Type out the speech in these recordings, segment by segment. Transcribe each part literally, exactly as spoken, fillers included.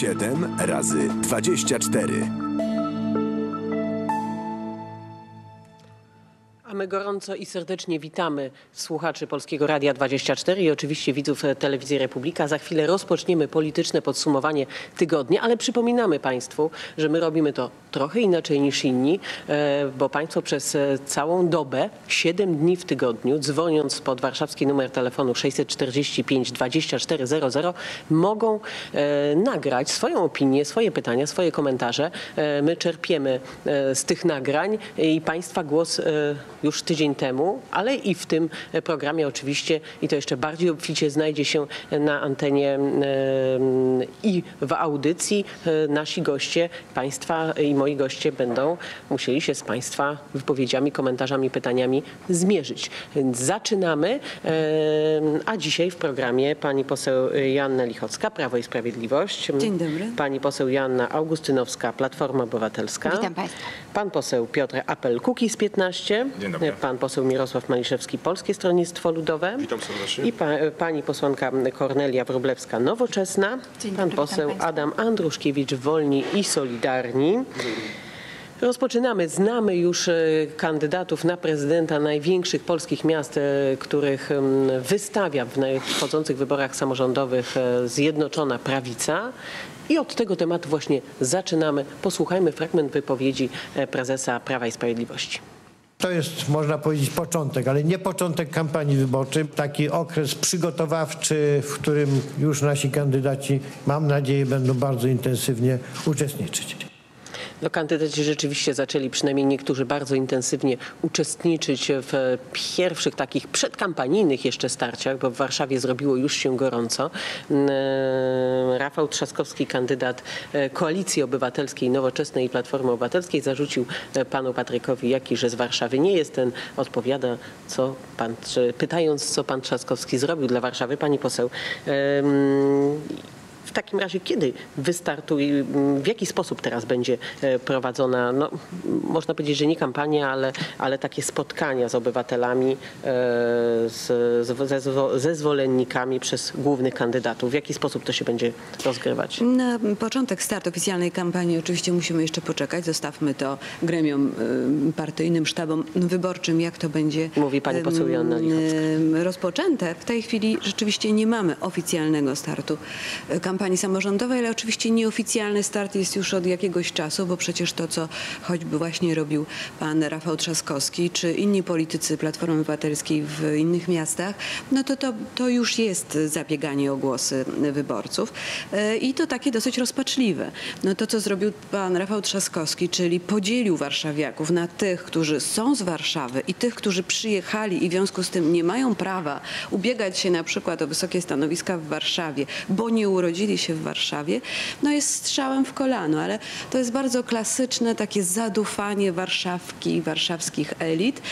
siedem razy dwadzieścia cztery. A my gorąco i serdecznie witamy słuchaczy Polskiego Radia dwadzieścia cztery i oczywiście widzów Telewizji Republika. Za chwilę rozpoczniemy polityczne podsumowanie tygodnia, ale przypominamy Państwu, że my robimy to trochę inaczej niż inni, bo Państwo przez całą dobę, siedem dni w tygodniu, dzwoniąc pod warszawski numer telefonu sześć czterdzieści pięć dwadzieścia cztery zero zero, mogą nagrać swoją opinię, swoje pytania, swoje komentarze. My czerpiemy z tych nagrań i Państwa głos już tydzień temu, ale i w tym programie oczywiście, i to jeszcze bardziej obficie, znajdzie się na antenie i w audycji. Nasi goście, Państwa i moi goście będą musieli się z Państwa wypowiedziami, komentarzami, pytaniami zmierzyć. Więc zaczynamy, a dzisiaj w programie pani poseł Joanna Lichocka, Prawo i Sprawiedliwość. Dzień dobry. Pani poseł Joanna Augustynowska, Platforma Obywatelska. Witam Państwa. Pan poseł Piotr Apel, Kukiz piętnaście. Pan poseł Mirosław Maliszewski, Polskie Stronnictwo Ludowe. Witam serdecznie. I pa, pani posłanka Kornelia Wróblewska, Nowoczesna. Dzień pan dobry, poseł Adam Andruszkiewicz, Wolni i Solidarni. Dzień dobry. Rozpoczynamy. Znamy już kandydatów na prezydenta największych polskich miast, których wystawia w nadchodzących wyborach samorządowych Zjednoczona Prawica. I od tego tematu właśnie zaczynamy. Posłuchajmy fragment wypowiedzi prezesa Prawa i Sprawiedliwości. To jest, można powiedzieć, początek, ale nie początek kampanii wyborczej. Taki okres przygotowawczy, w którym już nasi kandydaci, mam nadzieję, będą bardzo intensywnie uczestniczyć. No, kandydaci rzeczywiście zaczęli, przynajmniej niektórzy, bardzo intensywnie uczestniczyć w pierwszych takich przedkampanijnych jeszcze starciach, bo w Warszawie zrobiło już się gorąco. Rafał Trzaskowski, kandydat Koalicji Obywatelskiej, Nowoczesnej i Platformy Obywatelskiej, zarzucił panu Patrykowi Jaki, że z Warszawy nie jest. Ten odpowiada, co pan, pytając, co pan Trzaskowski zrobił dla Warszawy. Pani poseł, w takim razie kiedy wystartuje, w jaki sposób teraz będzie prowadzona, no, można powiedzieć, że nie kampania, ale, ale takie spotkania z obywatelami, z, ze, ze zwolennikami przez głównych kandydatów? W jaki sposób to się będzie rozgrywać? Na początek, start oficjalnej kampanii oczywiście musimy jeszcze poczekać. Zostawmy to gremiom partyjnym, sztabom wyborczym, jak to będzie, mówi pani poseł Joanna Lichocka, rozpoczęte. W tej chwili rzeczywiście nie mamy oficjalnego startu kampanii kampanii samorządowej, ale oczywiście nieoficjalny start jest już od jakiegoś czasu, bo przecież to, co choćby właśnie robił pan Rafał Trzaskowski czy inni politycy Platformy Obywatelskiej w innych miastach, no to to, to już jest zabieganie o głosy wyborców i to takie dosyć rozpaczliwe. No to, co zrobił pan Rafał Trzaskowski, czyli podzielił warszawiaków na tych, którzy są z Warszawy i tych, którzy przyjechali i w związku z tym nie mają prawa ubiegać się na przykład o wysokie stanowiska w Warszawie, bo nie urodzili się w Warszawie, no jest strzałem w kolano, ale to jest bardzo klasyczne takie zadufanie warszawki i warszawskich elit.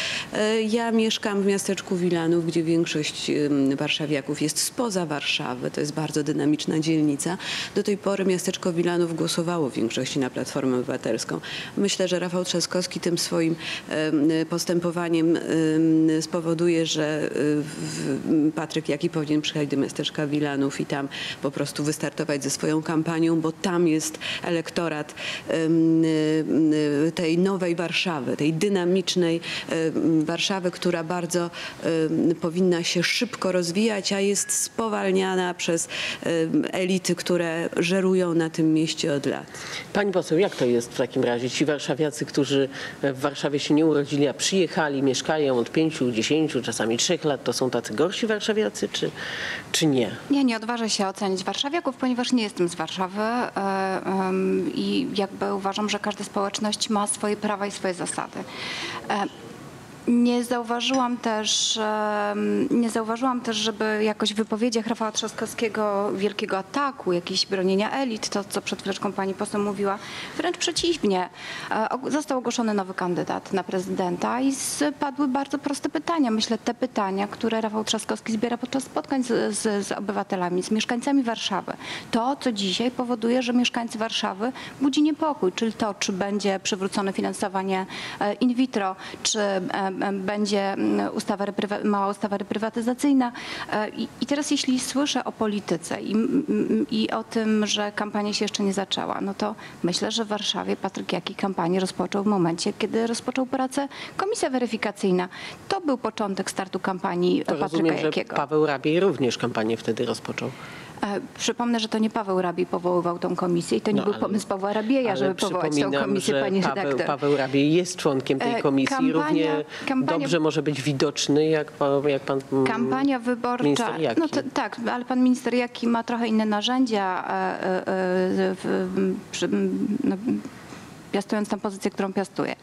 Ja mieszkam w miasteczku Wilanów, gdzie większość warszawiaków jest spoza Warszawy. To jest bardzo dynamiczna dzielnica. Do tej pory miasteczko Wilanów głosowało w większości na Platformę Obywatelską. Myślę, że Rafał Trzaskowski tym swoim postępowaniem spowoduje, że Patryk Jaki powinien przyjechać do miasteczka Wilanów i tam po prostu wystartować ze swoją kampanią, bo tam jest elektorat tej nowej Warszawy, tej dynamicznej Warszawy, która bardzo powinna się szybko rozwijać, a jest spowalniana przez elity, które żerują na tym mieście od lat. Pani poseł, jak to jest w takim razie? Ci warszawiacy, którzy w Warszawie się nie urodzili, a przyjechali, mieszkają od pięciu, dziesięciu, czasami trzech lat, to są tacy gorsi warszawiacy, czy, czy nie? Ja nie odważę się ocenić warszawiaków, ponieważ nie jestem z Warszawy i jakby uważam, że każda społeczność ma swoje prawa i swoje zasady. Nie zauważyłam też, nie zauważyłam też, żeby jakoś w wypowiedziach Rafała Trzaskowskiego wielkiego ataku, jakiejś bronienia elit, to co przed chwileczką pani poseł mówiła. Wręcz przeciwnie, został ogłoszony nowy kandydat na prezydenta i padły bardzo proste pytania. Myślę, te pytania, które Rafał Trzaskowski zbiera podczas spotkań z, z, z obywatelami, z mieszkańcami Warszawy. To, co dzisiaj powoduje, że mieszkańcy Warszawy budzi niepokój, czyli to, czy będzie przywrócone finansowanie in vitro, czy będzie ustawa, mała ustawa reprywatyzacyjna. I teraz jeśli słyszę o polityce i, i o tym, że kampania się jeszcze nie zaczęła, no to myślę, że w Warszawie Patryk Jaki kampanię rozpoczął w momencie, kiedy rozpoczął pracę komisja weryfikacyjna. To był początek startu kampanii to Patryka rozumiem, Jakiego. Że Paweł Rabiej również kampanię wtedy rozpoczął. Przypomnę, że to nie Paweł Rabiej powoływał tą komisję i to nie no, był ale, pomysł Pawła Rabieja, żeby powołać tą komisję, że pani Paweł, redaktor. Paweł Rabiej jest członkiem tej komisji kampania, równie kampania, dobrze może być widoczny jak, jak pan kampania wyborcza. No to, tak, ale pan minister Jaki ma trochę inne narzędzia w, przy, no, piastując tę pozycję, którą piastuje.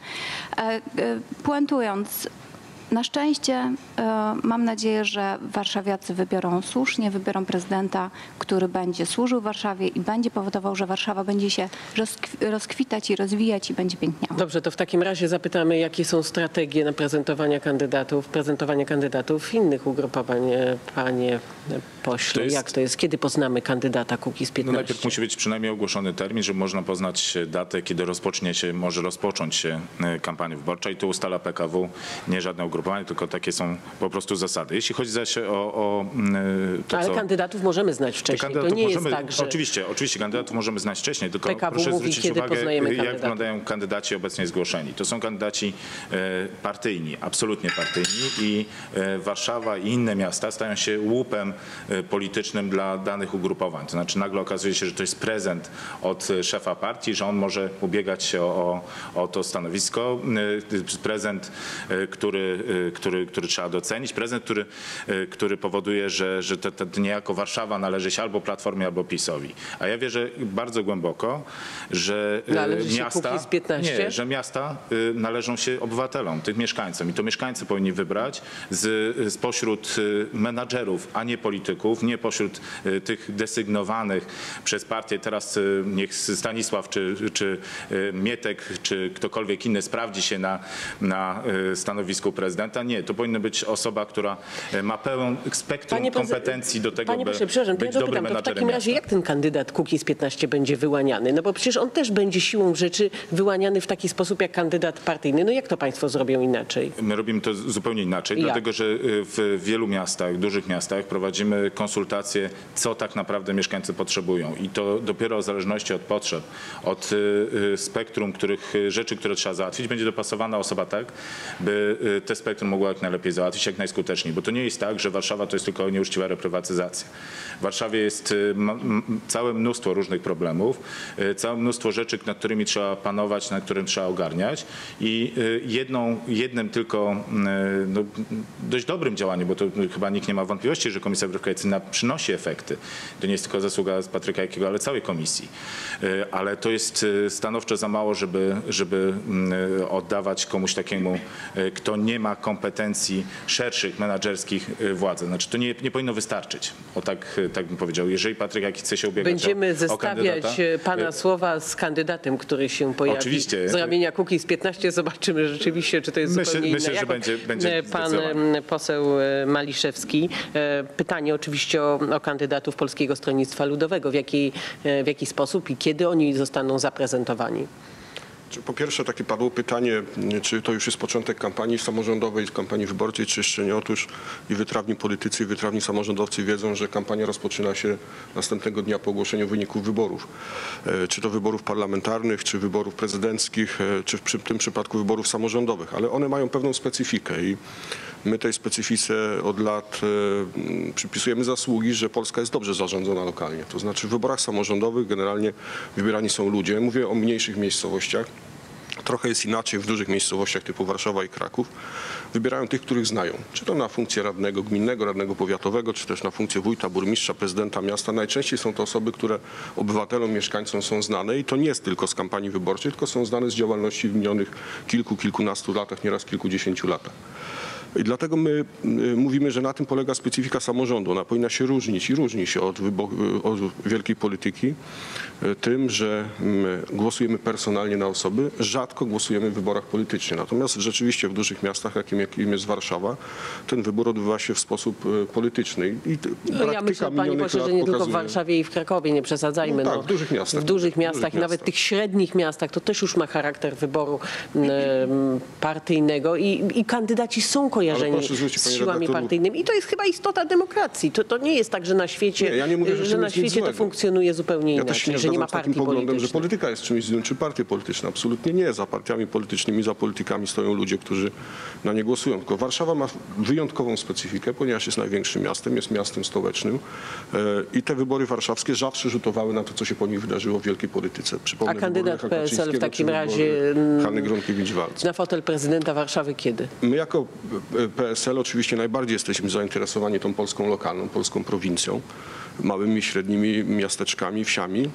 Puentując, na szczęście mam nadzieję, że warszawiacy wybiorą słusznie, wybiorą prezydenta, który będzie służył Warszawie i będzie powodował, że Warszawa będzie się rozkwitać i rozwijać i będzie piękniała. Dobrze, to w takim razie zapytamy, jakie są strategie na prezentowanie kandydatów, prezentowanie kandydatów innych ugrupowań, panie pośle. To jest... Jak to jest? Kiedy poznamy kandydata Kukiz piętnaście? No najpierw musi być przynajmniej ogłoszony termin, żeby można poznać datę, kiedy rozpocznie się, może rozpocząć się kampania wyborcza i tu ustala P K W, nie żadne ugrupowanie, tylko takie są po prostu zasady. Jeśli chodzi zaś o... o to, ale co, kandydatów możemy znać wcześniej, to nie możemy, jest tak, że... Oczywiście, oczywiście kandydatów możemy znać wcześniej, tylko P K W proszę mówi, zwrócić uwagę, jak wyglądają kandydaci obecnie zgłoszeni. To są kandydaci partyjni, absolutnie partyjni i Warszawa i inne miasta stają się łupem politycznym dla danych ugrupowań. To znaczy nagle okazuje się, że to jest prezent od szefa partii, że on może ubiegać się o, o, o to stanowisko. Prezent, który Który, który trzeba docenić. Prezent, który, który powoduje, że, że te, te niejako Warszawa należy się albo Platformie, albo PiS-owi. A ja wierzę bardzo głęboko, że należy miasta, nie, że miasta należą się obywatelom, tych mieszkańcom. I to mieszkańcy powinni wybrać z, spośród menadżerów, a nie polityków, nie pośród tych desygnowanych przez partię. Teraz niech Stanisław, czy, czy Mietek, czy ktokolwiek inny sprawdzi się na, na stanowisku prezydenta. Nie, to powinna być osoba, która ma pełen spektrum panie kompetencji do tego, panie by proszę, przepraszam, być ja dobrym pytam, menadżerem. To w takim razie miasta. Jak ten kandydat Kukiz piętnaście będzie wyłaniany? No bo przecież on też będzie siłą rzeczy wyłaniany w taki sposób jak kandydat partyjny. No jak to państwo zrobią inaczej? My robimy to zupełnie inaczej, jak? Dlatego że w wielu miastach, dużych miastach prowadzimy konsultacje, co tak naprawdę mieszkańcy potrzebują. I to dopiero w zależności od potrzeb, od spektrum których rzeczy, które trzeba załatwić, będzie dopasowana osoba tak, by te spektrum mogła jak najlepiej załatwić, jak najskuteczniej. Bo to nie jest tak, że Warszawa to jest tylko nieuczciwa reprywatyzacja. W Warszawie jest całe mnóstwo różnych problemów, całe mnóstwo rzeczy, nad którymi trzeba panować, nad którym trzeba ogarniać i jedną, jednym tylko no, dość dobrym działaniem, bo to chyba nikt nie ma wątpliwości, że komisja weryfikacyjna przynosi efekty. To nie jest tylko zasługa Patryka Jakiego, ale całej komisji. Ale to jest stanowczo za mało, żeby, żeby oddawać komuś takiemu, kto nie ma kompetencji szerszych menadżerskich władzy. Znaczy to nie, nie powinno wystarczyć. O tak, tak bym powiedział. Jeżeli Patryk Jaki chce się ubiegać będziemy o, zestawiać o pana słowa z kandydatem, który się pojawi. Oczywiście. Z ramienia Kukiz piętnaście zobaczymy rzeczywiście, czy to jest myślę, zupełnie myślę, inna. Że będzie, będzie pan poseł Maliszewski. Pytanie oczywiście o, o kandydatów Polskiego Stronnictwa Ludowego. W jaki, w jaki sposób i kiedy oni zostaną zaprezentowani? Po pierwsze takie padło pytanie, czy to już jest początek kampanii samorządowej, kampanii wyborczej, czy jeszcze nie. Otóż i wytrawni politycy, i wytrawni samorządowcy wiedzą, że kampania rozpoczyna się następnego dnia po ogłoszeniu wyników wyborów. Czy to wyborów parlamentarnych, czy wyborów prezydenckich, czy w tym przypadku wyborów samorządowych. Ale one mają pewną specyfikę i my tej specyfice od lat przypisujemy zasługi, że Polska jest dobrze zarządzona lokalnie. To znaczy w wyborach samorządowych generalnie wybierani są ludzie. Mówię o mniejszych miejscowościach. Trochę jest inaczej w dużych miejscowościach typu Warszawa i Kraków. Wybierają tych, których znają. Czy to na funkcję radnego gminnego, radnego powiatowego, czy też na funkcję wójta, burmistrza, prezydenta miasta. Najczęściej są to osoby, które obywatelom, mieszkańcom są znane i to nie jest tylko z kampanii wyborczej, tylko są znane z działalności w minionych kilku, kilkunastu latach, nieraz kilkudziesięciu latach. I dlatego my mówimy, że na tym polega specyfika samorządu. Ona powinna się różnić i różni się od, od wielkiej polityki tym, że głosujemy personalnie na osoby, rzadko głosujemy w wyborach politycznych. Natomiast rzeczywiście w dużych miastach, jakim, jakim jest Warszawa, ten wybór odbywa się w sposób polityczny. I ja myślę, panie pośle, że nie pokazuje... tylko w Warszawie i w Krakowie, nie przesadzajmy. No tak, no. W dużych miastach. W dużych miastach, w dużych nawet miastach. Tych średnich miastach, to też już ma charakter wyboru partyjnego i, i kandydaci są kojarzeni z siłami partyjnymi. I to jest chyba istota demokracji. To, to nie jest tak, że na świecie, nie, ja nie mówię, że że na świecie to funkcjonuje zupełnie inaczej, ja też nie że nie ma partii politycznych. Że polityka jest czymś złym, czy partie polityczne. Absolutnie nie. Za partiami politycznymi, za politykami stoją ludzie, którzy na nie głosują. Tylko Warszawa ma wyjątkową specyfikę, ponieważ jest największym miastem, jest miastem stołecznym i te wybory warszawskie zawsze rzutowały na to, co się po nich wydarzyło w wielkiej polityce. Przypomnę, a kandydat P S L w takim razie na fotel prezydenta Warszawy kiedy? My jako P S L oczywiście najbardziej jesteśmy zainteresowani tą Polską lokalną, Polską prowincją, małymi, średnimi miasteczkami, wsiami.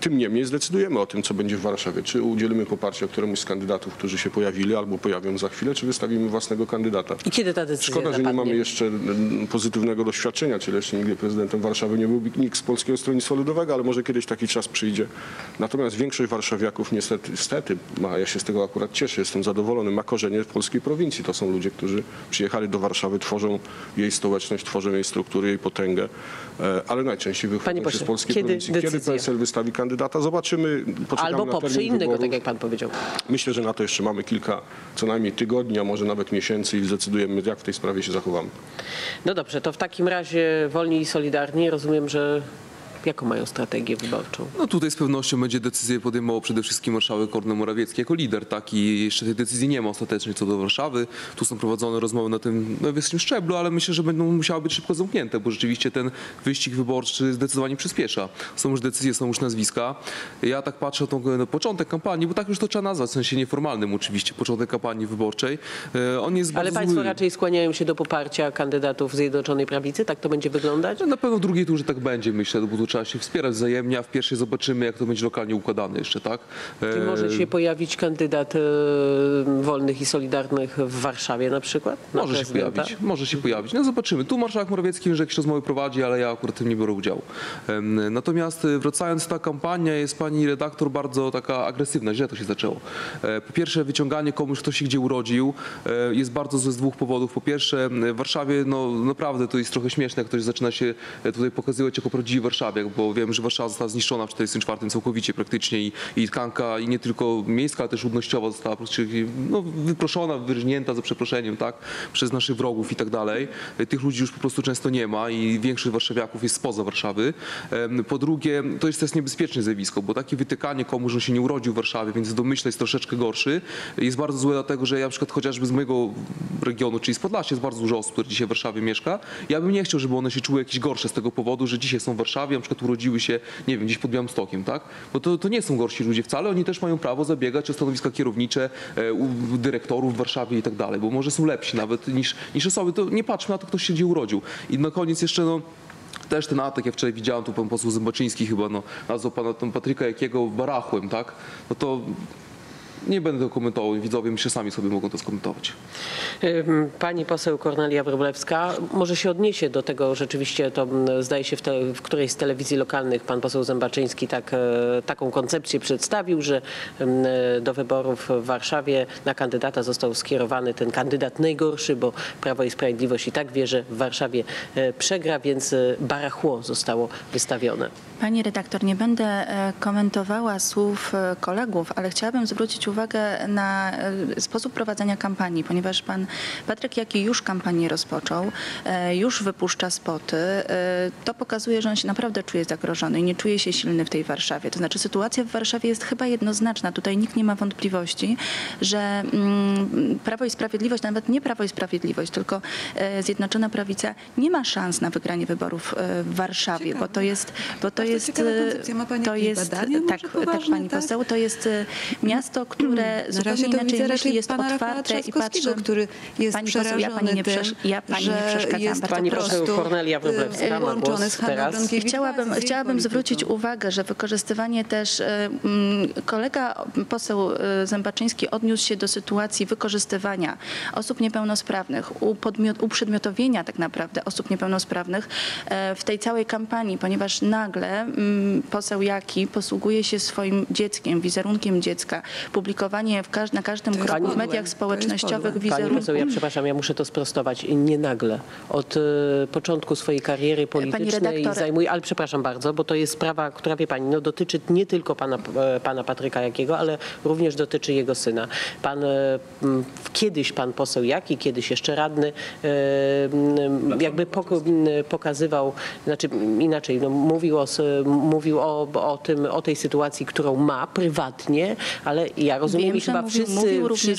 Tym niemniej zdecydujemy o tym, co będzie w Warszawie. Czy udzielimy poparcia któremuś z kandydatów, którzy się pojawili albo pojawią za chwilę, czy wystawimy własnego kandydata. I kiedy ta decyzja Szkoda, zapadnie? Że nie mamy jeszcze pozytywnego doświadczenia, czyli jeszcze nigdy prezydentem Warszawy nie był nikt z Polskiego Stronnictwa Ludowego, ale może kiedyś taki czas przyjdzie. Natomiast większość warszawiaków niestety, niestety ma, ja się z tego akurat cieszę, jestem zadowolony, ma korzenie w polskiej prowincji. To są ludzie, którzy przyjechali do Warszawy, tworzą jej stołeczność, tworzą jej struktury, jej potęgę, ale najczęściej wychodzą się z polskiej kiedy prowincji. Decyzja? Kiedy P S L wystawi kandydata? Zobaczymy. Albo poprze innego, wyborów. Tak jak pan powiedział. Myślę, że na to jeszcze mamy kilka, co najmniej tygodni, a może nawet miesięcy i zdecydujemy, jak w tej sprawie się zachowamy. No dobrze, to w takim razie Wolni i Solidarni, rozumiem, że jaką mają strategię wyborczą? No tutaj z pewnością będzie decyzję podejmował przede wszystkim marszałek Kornel Morawiecki jako lider, tak? I jeszcze tej decyzji nie ma ostatecznej co do Warszawy. Tu są prowadzone rozmowy na tym wyższym szczeblu, ale myślę, że będą musiały być szybko zamknięte, bo rzeczywiście ten wyścig wyborczy zdecydowanie przyspiesza. Są już decyzje, są już nazwiska. Ja tak patrzę na początek kampanii, bo tak już to trzeba nazwać, w sensie nieformalnym oczywiście, początek kampanii wyborczej. On jest ale państwo zły. Raczej skłaniają się do poparcia kandydatów Zjednoczonej Prawicy? Tak to będzie wyglądać? No, na pewno w drugiej turze tak będzie, myślę, bo tu trzeba się wspierać wzajemnie, a w pierwszej zobaczymy, jak to będzie lokalnie układane jeszcze, tak? Czy może się pojawić kandydat Wolnych i Solidarnych w Warszawie na przykład? Na może prezydenta? się pojawić, może się pojawić. No zobaczymy. Tu marszałek Morawiecki już jakieś rozmowy prowadzi, ale ja akurat w tym nie biorę udziału. Natomiast wracając, ta kampania jest pani redaktor bardzo taka agresywna, źle to się zaczęło. Po pierwsze wyciąganie komuś, kto się gdzie urodził, jest bardzo złe z dwóch powodów. Po pierwsze w Warszawie, no naprawdę to jest trochę śmieszne, jak ktoś zaczyna się tutaj pokazywać jako prawdziwy warszawiak, bo wiem, że Warszawa została zniszczona w czterdziestym czwartym całkowicie praktycznie i, i tkanka i nie tylko miejska, ale też ludnościowa została no, wyproszona, wyrżnięta za przeproszeniem, tak, przez naszych wrogów i tak dalej. Tych ludzi już po prostu często nie ma i większość warszawiaków jest spoza Warszawy. Po drugie, to jest też niebezpieczne zjawisko, bo takie wytykanie komuś, że się nie urodził w Warszawie, więc domyśla jest troszeczkę gorszy, jest bardzo złe dlatego, że ja na przykład chociażby z mojego regionu, czyli z Podlasia, jest bardzo dużo osób, które dzisiaj w Warszawie mieszka. Ja bym nie chciał, żeby one się czuły jakieś gorsze z tego powodu, że dzisiaj są w Warszawie, na przykład urodziły się, nie wiem, gdzieś pod Białymstokiem, tak? Bo to, to nie są gorsi ludzie wcale, oni też mają prawo zabiegać o stanowiska kierownicze, e, dyrektorów w Warszawie i tak dalej, bo może są lepsi nawet niż, niż osoby, to nie patrzmy na to, kto się gdzie urodził. I na koniec jeszcze, no, też ten atak, ja wczoraj widziałem, tu pan poseł Zębaczyński chyba, no, nazwał pana tam Patryka Jakiego barachłem, tak? No to... Nie będę to komentował, widzowie myślę, sami sobie mogą to skomentować. Pani poseł Kornelia Wróblewska może się odniesie do tego, rzeczywiście to zdaje się w, te, w którejś z telewizji lokalnych pan poseł Zębaczyński tak, taką koncepcję przedstawił, że do wyborów w Warszawie na kandydata został skierowany ten kandydat najgorszy, bo Prawo i Sprawiedliwość i tak wie, że w Warszawie przegra, więc barachło zostało wystawione. Pani redaktor, nie będę komentowała słów kolegów, ale chciałabym zwrócić uwagę na sposób prowadzenia kampanii, ponieważ pan Patryk Jaki już kampanię rozpoczął, już wypuszcza spoty. To pokazuje, że on się naprawdę czuje zagrożony i nie czuje się silny w tej Warszawie. To znaczy sytuacja w Warszawie jest chyba jednoznaczna. Tutaj nikt nie ma wątpliwości, że Prawo i Sprawiedliwość, nawet nie Prawo i Sprawiedliwość, tylko Zjednoczona Prawica nie ma szans na wygranie wyborów w Warszawie, ciekawe. bo to jest... Bo to jest, to jest tak, tak, pani poseł, to jest miasto, które zupełnie inaczej myśli, jest otwarte i patrzę, który jest pani poseł, ja pani nie, przesz ja pani nie przeszkadzam. Jest pani poseł Kornelia Wróblewska ma głos teraz. Chciałabym, chciałabym zwrócić uwagę, że wykorzystywanie też, um, kolega poseł Zębaczyński odniósł się do sytuacji wykorzystywania osób niepełnosprawnych, upodmiot, uprzedmiotowienia tak naprawdę osób niepełnosprawnych w tej całej kampanii, ponieważ nagle um, poseł Jaki posługuje się swoim dzieckiem, wizerunkiem dziecka, publikowanie w każ na każdym kroku pani, w mediach społecznościowych wizerunku. Pani poseł, ja przepraszam, ja muszę to sprostować, nie nagle. Od y, początku swojej kariery politycznej zajmuje, ale przepraszam bardzo, bo to jest sprawa, która, wie pani, no, dotyczy nie tylko pana, pana Patryka Jakiego, ale również dotyczy jego syna. Pan, y, kiedyś pan poseł Jaki, kiedyś jeszcze radny, y, y, jakby pok pokazywał, znaczy inaczej, no, mówił, o, mówił o, o tym, o tej sytuacji, którą ma prywatnie, ale ja rozumiem, Wiem, chyba mówił, wszyscy, mówił wszyscy,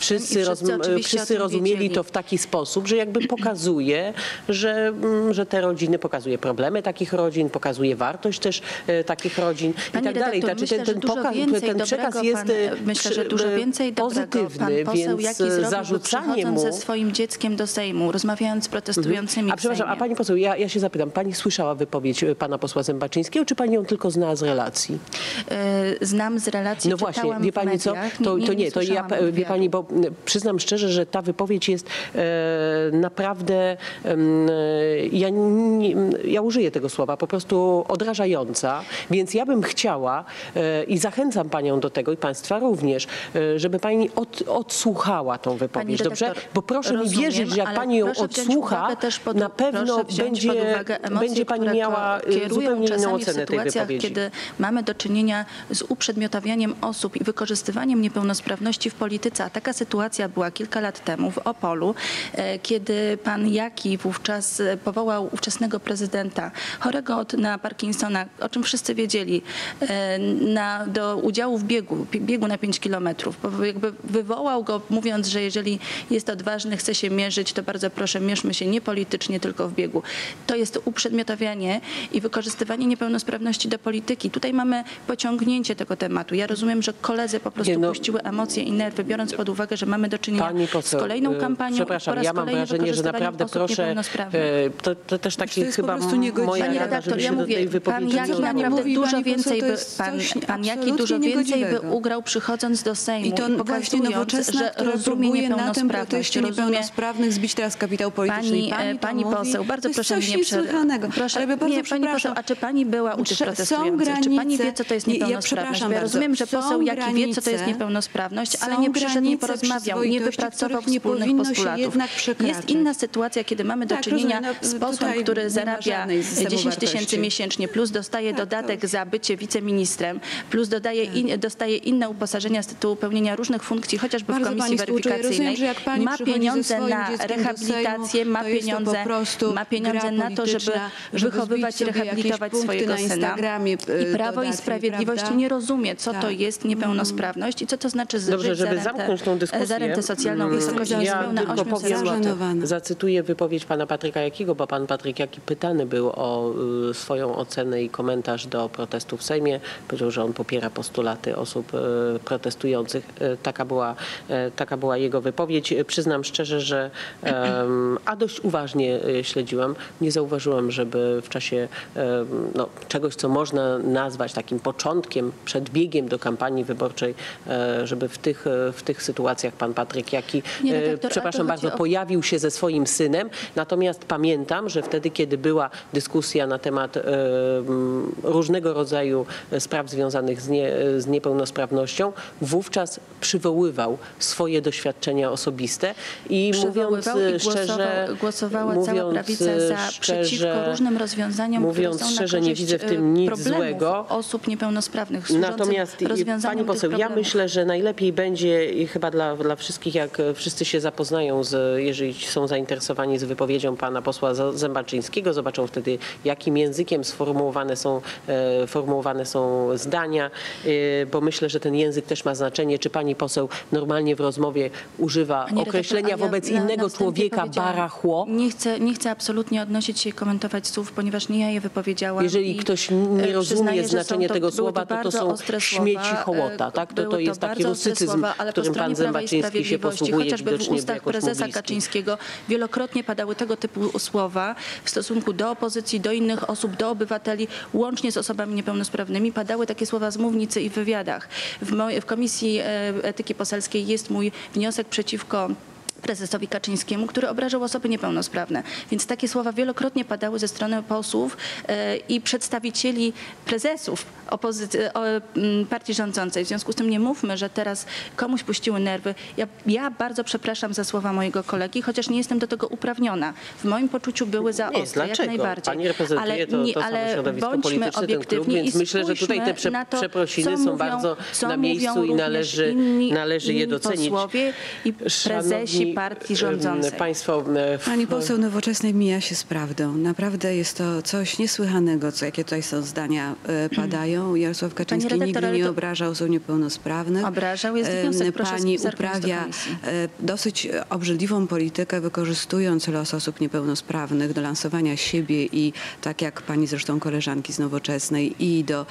wszyscy, wszyscy, rozum, wszyscy rozumieli to w taki sposób, że jakby pokazuje, że, że te rodziny, pokazuje problemy takich rodzin, pokazuje wartość też e, takich rodzin Pani i tak dalej. Znaczy, myślę, ten ten, pokaz, ten przekaz pan, jest myślę, że dużo więcej pozytywny, pan poseł, więc zrobił, zarzucanie mu... ze swoim dzieckiem do Sejmu, rozmawiając z protestującymi mhm. A przepraszam, a pani poseł, ja, ja się zapytam, pani słyszała wypowiedź pana posła Zębaczyńskiego, czy pani ją tylko znała z relacji? Znam z relacji, no właśnie, wie pani mediach, co? To nie, to, nie, to ja, wie pani, bo przyznam szczerze, że ta wypowiedź jest e, naprawdę, e, ja, nie, ja użyję tego słowa, po prostu odrażająca, więc ja bym chciała e, i zachęcam panią do tego i państwa również, e, żeby pani od, odsłuchała tą wypowiedź, dobrze? Bo proszę rozumiem, mi wierzyć, że jak pani ją odsłucha, też pod, na pewno będzie, emocje, będzie pani miała zupełnie inną ocenę tej wypowiedzi. Kiedy mamy do czynienia z uprzedmiotawianiem osób i wykorzystywaniem niepełnosprawności w polityce. A taka sytuacja była kilka lat temu w Opolu, kiedy pan Jaki wówczas powołał ówczesnego prezydenta chorego na Parkinsona, o czym wszyscy wiedzieli, na, do udziału w biegu, biegu na pięć kilometrów. Jakby wywołał go, mówiąc, że jeżeli jest odważny, chce się mierzyć, to bardzo proszę, mierzmy się nie politycznie, tylko w biegu. To jest uprzedmiotawianie i wykorzystywanie niepełnosprawności do polityki. Tutaj mamy pociągnięcie tego tematu. Ja rozumiem, że koledzy po prostu nie, no, puściły emocje i nerwy, biorąc pod uwagę, że mamy do czynienia poseł, z kolejną kampanią. Przepraszam, ja mam wrażenie, że naprawdę proszę, to, to też taki to chyba moja pani redaktor, ja mówię, do tej pan Jaki naprawdę mówi, dużo pani więcej by, pan, pan Jaki dużo więcej by ugrał przychodząc do Sejmu i, to i właśnie Nowoczesna, że rozumie niepełnosprawność, na tym rozumie niepełnosprawnych zbić teraz kapitał polityczny. Pani, pani, pani mówi, poseł, bardzo proszę mnie nie przerwać. Proszę, nie, pani poseł, a czy pani była u tych protestujących? Czy pani wie, co to jest niepełnosprawność? Ja rozumiem, że poseł Jaki wie, co to jest niepełnosprawność, ale nie przyszedł, nie porozmawiał, nie wypracował wspólnych postulatów. Jest inna sytuacja, kiedy mamy do czynienia z posłem, który zarabia dziesięć tysięcy miesięcznie, plus dostaje dodatek za bycie wiceministrem, plus dodaje in, dostaje inne uposażenia z tytułu pełnienia różnych funkcji, chociażby w komisji weryfikacyjnej. Ma pieniądze na rehabilitację, ma pieniądze, ma pieniądze na to, żeby wychowywać i rehabilitować swojego syna. I Prawo i Sprawiedliwość nie rozumie, co to jest niepełnosprawność i co to znaczy żyć Dobrze, żeby za rentę, zamknąć tą dyskusję, za rentę socjalną wysokość zupełna ja osiemset złotych. Zacytuję wypowiedź pana Patryka Jakiego, bo pan Patryk Jaki pytany był o y, swoją ocenę i komentarz do protestu w Sejmie. Powiedział, że on popiera postulaty osób y, protestujących. Y, taka, była, y, taka była jego wypowiedź. Przyznam szczerze, że y, a dość uważnie y, śledziłam. Nie zauważyłam, żeby w czasie y, no, czegoś, co można nazwać takim początkiem, przedbiegiem do kampanii wyborczej, żeby w tych, w tych sytuacjach pan Patryk Jaki, nie, redaktor, przepraszam bardzo, o... pojawił się ze swoim synem. Natomiast pamiętam, że wtedy, kiedy była dyskusja na temat e, różnego rodzaju spraw związanych z, nie, z niepełnosprawnością, wówczas przywoływał swoje doświadczenia osobiste i mówiąc i szczerze, głosował, mówiąc cała prawica za szczerze, przeciwko różnym rozwiązaniom, mówiąc które są szczerze, na korzyść, nie widzę w tym nic złego osób niepełnosprawnych. Natomiast pani poseł, ja myślę, że najlepiej będzie i chyba dla, dla wszystkich, jak wszyscy się zapoznają, z, jeżeli są zainteresowani z wypowiedzią pana posła Zębaczyńskiego, zobaczą wtedy, jakim językiem sformułowane są, e, formułowane są zdania, e, bo myślę, że ten język też ma znaczenie, czy pani poseł normalnie w rozmowie używa Panie określenia redaktor, wobec ja innego człowieka barachło. Nie chcę, nie chcę absolutnie odnosić się i komentować słów, ponieważ nie ja je wypowiedziałam. Jeżeli ktoś nie rozumie znaczenia tego słowa, to to są śmieci hołota. tak, to, to jest taki rusycyzm, słowa, ale którym pan Zębaczyński się posługuje. Chociażby w ustach prezesa Kaczyńskiego wielokrotnie padały tego typu słowa w stosunku do opozycji, do innych osób, do obywateli, łącznie z osobami niepełnosprawnymi. Padały takie słowa z mównicy i w wywiadach. W, moj, w Komisji Etyki Poselskiej jest mój wniosek przeciwko prezesowi Kaczyńskiemu, który obrażał osoby niepełnosprawne. Więc takie słowa wielokrotnie padały ze strony posłów i przedstawicieli prezesów partii rządzącej. W związku z tym nie mówmy, że teraz komuś puściły nerwy. Ja, ja bardzo przepraszam za słowa mojego kolegi, chociaż nie jestem do tego uprawniona. W moim poczuciu były za nie, ostre, dlaczego? Jak najbardziej. Pani reprezentuje ale to, nie, to ale bądźmy obiektywni klub, i myślę, że tutaj te prze, na to, przeprosiny mówią, są bardzo na miejscu i należy, inni, należy je docenić. I prezesi partii rządzącej. Państwo... Pani poseł Nowoczesnej mija się z prawdą. Naprawdę jest to coś niesłychanego, co jakie tutaj są zdania padają. Jarosław Kaczyński nigdy nie obrażał, są niepełnosprawnych. Obrażał, jest wniosek, proszę. Pani uprawia dosyć obrzydliwą politykę, wykorzystując los osób niepełnosprawnych do lansowania siebie i tak jak pani zresztą koleżanki z Nowoczesnej i do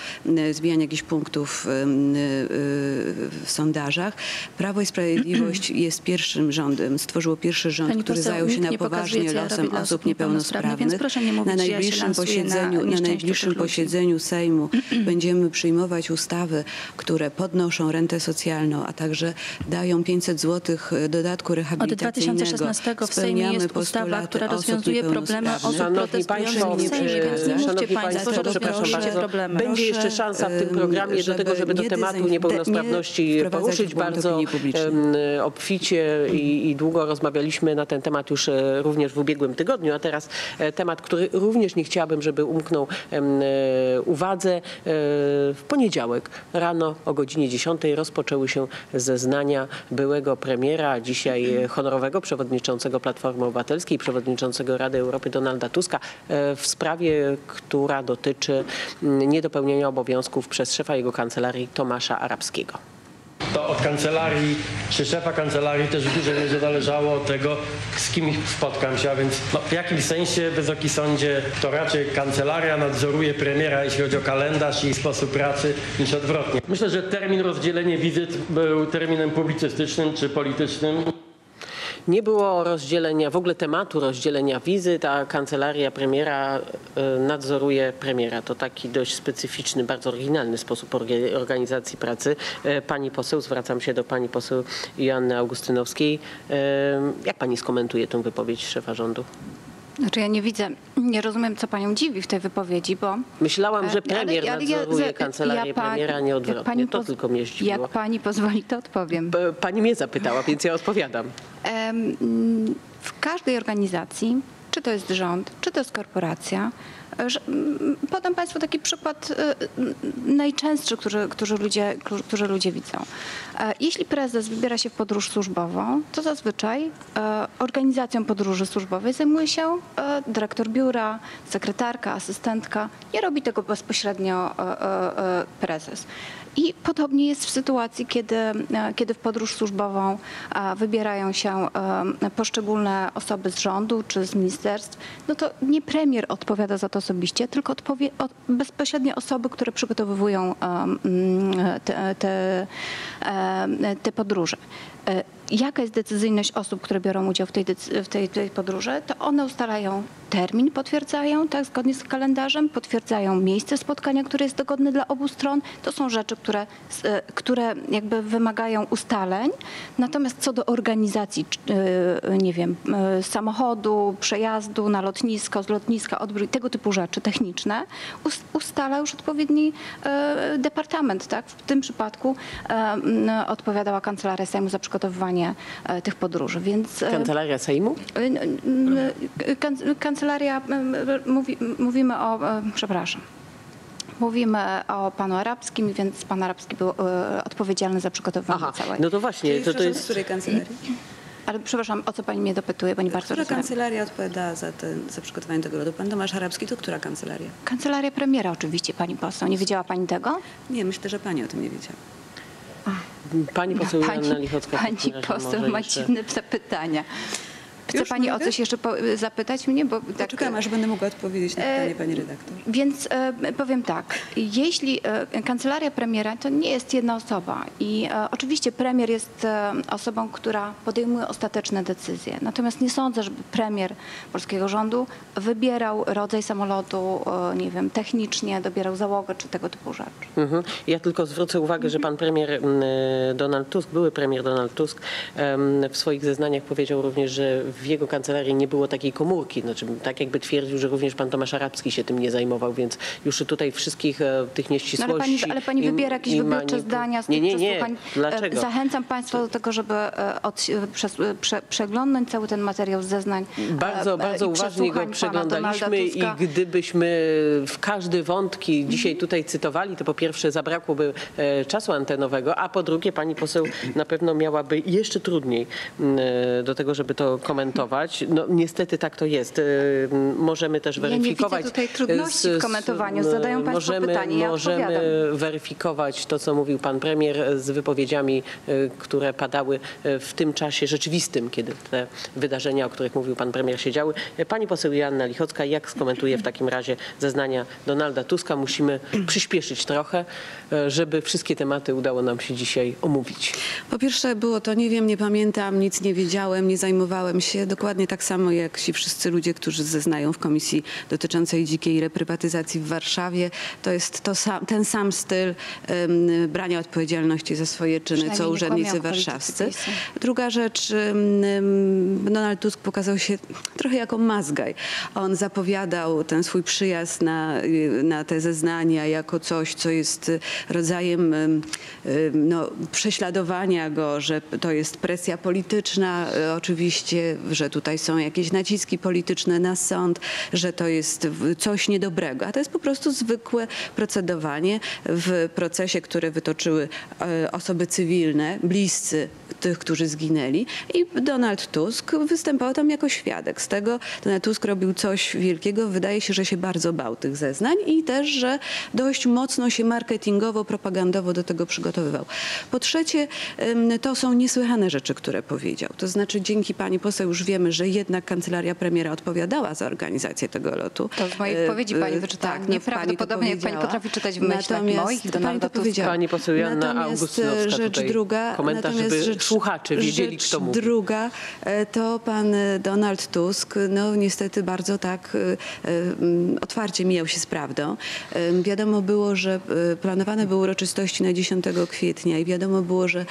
zbijania jakichś punktów w sondażach. Prawo i Sprawiedliwość jest pierwszym rządem, stworzyło pierwszy rząd, Pani który poseł, zajął się na poważnie losem osób niepełnosprawnych. Na najbliższym posiedzeniu, na najbliższym posiedzeniu Sejmu będziemy przyjmować ustawy, które podnoszą rentę socjalną, a także dają pięćset złotych dodatku rehabilitacyjnego. Od dwa tysiące szesnastego w Sejmie jest ustawa, która rozwiązuje problemy osób protestujących w Sejmie, więc nie mówcie Państwo, że rozwiążecie problemy. Będzie jeszcze szansa w tym programie do tego, żeby do tematu niepełnosprawności poruszyć bardzo obficie i I długo rozmawialiśmy na ten temat już również w ubiegłym tygodniu, a teraz temat, który również nie chciałabym, żeby umknął uwadze. W poniedziałek rano o godzinie dziesiątej rozpoczęły się zeznania byłego premiera, dzisiaj honorowego przewodniczącego Platformy Obywatelskiej, przewodniczącego Rady Europy Donalda Tuska w sprawie, która dotyczy niedopełnienia obowiązków przez szefa jego kancelarii Tomasza Arabskiego. To od kancelarii, czy szefa kancelarii też dużo nie zależało od tego, z kim spotkam się, a więc no, w jakimś sensie, Wysoki Sądzie, to raczej kancelaria nadzoruje premiera, jeśli chodzi o kalendarz i sposób pracy, niż odwrotnie. Myślę, że termin rozdzielenia wizyt był terminem publicystycznym czy politycznym. Nie było rozdzielenia, w ogóle tematu rozdzielenia wizyt, a kancelaria premiera nadzoruje premiera. To taki dość specyficzny, bardzo oryginalny sposób organizacji pracy. Pani poseł, zwracam się do pani poseł Joanny Augustynowskiej. Jak pani skomentuje tę wypowiedź szefa rządu? Znaczy ja nie widzę, nie rozumiem, co panią dziwi w tej wypowiedzi, bo... Myślałam, że premier ale, ale ja, nadzoruje kancelarię ja pani, premiera, nie odwrotnie. Pani to tylko mnie zdziwiło. Jak pani pozwoli, to odpowiem. Pani mnie zapytała, więc ja odpowiadam. W każdej organizacji, czy to jest rząd, czy to jest korporacja, podam państwu taki przykład najczęstszy, który, który ludzie, który ludzie widzą. Jeśli prezes wybiera się w podróż służbową, to zazwyczaj organizacją podróży służbowej zajmuje się dyrektor biura, sekretarka, asystentka. Nie robi tego bezpośrednio prezes. I podobnie jest w sytuacji, kiedy, kiedy w podróż służbową wybierają się poszczególne osoby z rządu czy z ministerstw. No to nie premier odpowiada za to osobiście, tylko odpowie, od, bezpośrednio osoby, które przygotowują te, te, te podróże. Jaka jest decyzyjność osób, które biorą udział w tej, w tej, tej podróży, to one ustalają termin, potwierdzają, tak, zgodnie z kalendarzem, potwierdzają miejsce spotkania, które jest dogodne dla obu stron. To są rzeczy, które, które jakby wymagają ustaleń. Natomiast co do organizacji, nie wiem, samochodu, przejazdu na lotnisko, z lotniska, odbiór, tego typu rzeczy techniczne, ustala już odpowiedni departament, tak? W tym przypadku odpowiadała Kancelaria Sejmu za przygotowywanie tych podróży, więc... Kancelaria Sejmu? Kan, kancelaria, mówi, mówimy o, przepraszam, mówimy o panu Arabskim, więc pan Arabski był odpowiedzialny za przygotowanie Aha, całej... no to właśnie, czyli to, to jest... Z której kancelarii? Ale przepraszam, o co pani mnie dopytuje, bo nie bardzo rozumiem. Która kancelaria odpowiada za, ten, za przygotowanie tego lotu? Pan Tomasz Arabski, to która kancelaria? Kancelaria premiera oczywiście, pani poseł. Nie wiedziała pani tego? Nie, myślę, że pani o tym nie wiedziała. Pani poseł Joanna Lichocka. Pani poseł ma dziwne zapytania. Chce Już Pani mogę? o coś jeszcze zapytać mnie? Bo tak... Czekam, aż będę mogła odpowiedzieć na pytanie, e, Pani redaktor. Więc e, powiem tak. Jeśli e, Kancelaria Premiera to nie jest jedna osoba i e, oczywiście premier jest e, osobą, która podejmuje ostateczne decyzje. Natomiast nie sądzę, żeby premier polskiego rządu wybierał rodzaj samolotu, e, nie wiem, technicznie, dobierał załogę czy tego typu rzeczy. Mhm. Ja tylko zwrócę uwagę, że pan premier Donald Tusk, były premier Donald Tusk w swoich zeznaniach powiedział również, że w jego kancelarii nie było takiej komórki. Znaczy, tak jakby twierdził, że również pan Tomasz Arabski się tym nie zajmował, więc już tutaj wszystkich tych nieścisłości... No ale, pani, ale pani wybiera jakieś wybiórcze zdania z nie, tych nie, przesłuchań. Nie, dlaczego? Zachęcam państwa do tego, żeby od, prze, prze, przeglądnąć cały ten materiał z zeznań. Bardzo, bardzo uważnie go przeglądaliśmy i gdybyśmy w każdy wątki dzisiaj tutaj cytowali, to po pierwsze zabrakłoby czasu antenowego, a po drugie pani poseł na pewno miałaby jeszcze trudniej do tego, żeby to komentować. No niestety tak to jest. Możemy też weryfikować... Ja nie widzę tutaj trudności w komentowaniu. Zadają państwo pytanie, ja odpowiadam. Możemy weryfikować to, co mówił pan premier z wypowiedziami, które padały w tym czasie rzeczywistym, kiedy te wydarzenia, o których mówił pan premier, się działy. Pani poseł Joanna Lichocka, jak skomentuje w takim razie zeznania Donalda Tuska? Musimy przyspieszyć trochę, żeby wszystkie tematy udało nam się dzisiaj omówić. Po pierwsze było to nie wiem, nie pamiętam, nic nie wiedziałem, nie zajmowałem się. Dokładnie tak samo jak ci wszyscy ludzie, którzy zeznają w komisji dotyczącej dzikiej reprywatyzacji w Warszawie. To jest to sam, ten sam styl um, brania odpowiedzialności za swoje czyny, co urzędnicy warszawscy. Druga rzecz, um, Donald Tusk pokazał się trochę jako mazgaj. On zapowiadał ten swój przyjazd na, na te zeznania jako coś, co jest rodzajem um, no, prześladowania go, że to jest presja polityczna oczywiście, że tutaj są jakieś naciski polityczne na sąd, że to jest coś niedobrego. A to jest po prostu zwykłe procedowanie w procesie, które wytoczyły osoby cywilne, bliscy tych, którzy zginęli. I Donald Tusk występował tam jako świadek. Z tego Donald Tusk robił coś wielkiego. Wydaje się, że się bardzo bał tych zeznań i też, że dość mocno się marketingowo, propagandowo do tego przygotowywał. Po trzecie, to są niesłychane rzeczy, które powiedział. To znaczy dzięki pani poseł już wiemy, że jednak Kancelaria Premiera odpowiadała za organizację tego lotu. To w mojej wypowiedzi pani wyczytała. Tak, nieprawdopodobnie jak pani potrafi czytać w myślach moich, Donalda Tuska. Pani poseł Joanna Augustynowska rzecz druga, komentarz, żeby rzecz, słuchacze wiedzieli, kto mówi. Druga to pan Donald Tusk no niestety bardzo tak otwarcie mijał się z prawdą. Wiadomo było, że planowane były uroczystości na dziesiątego kwietnia i wiadomo było, że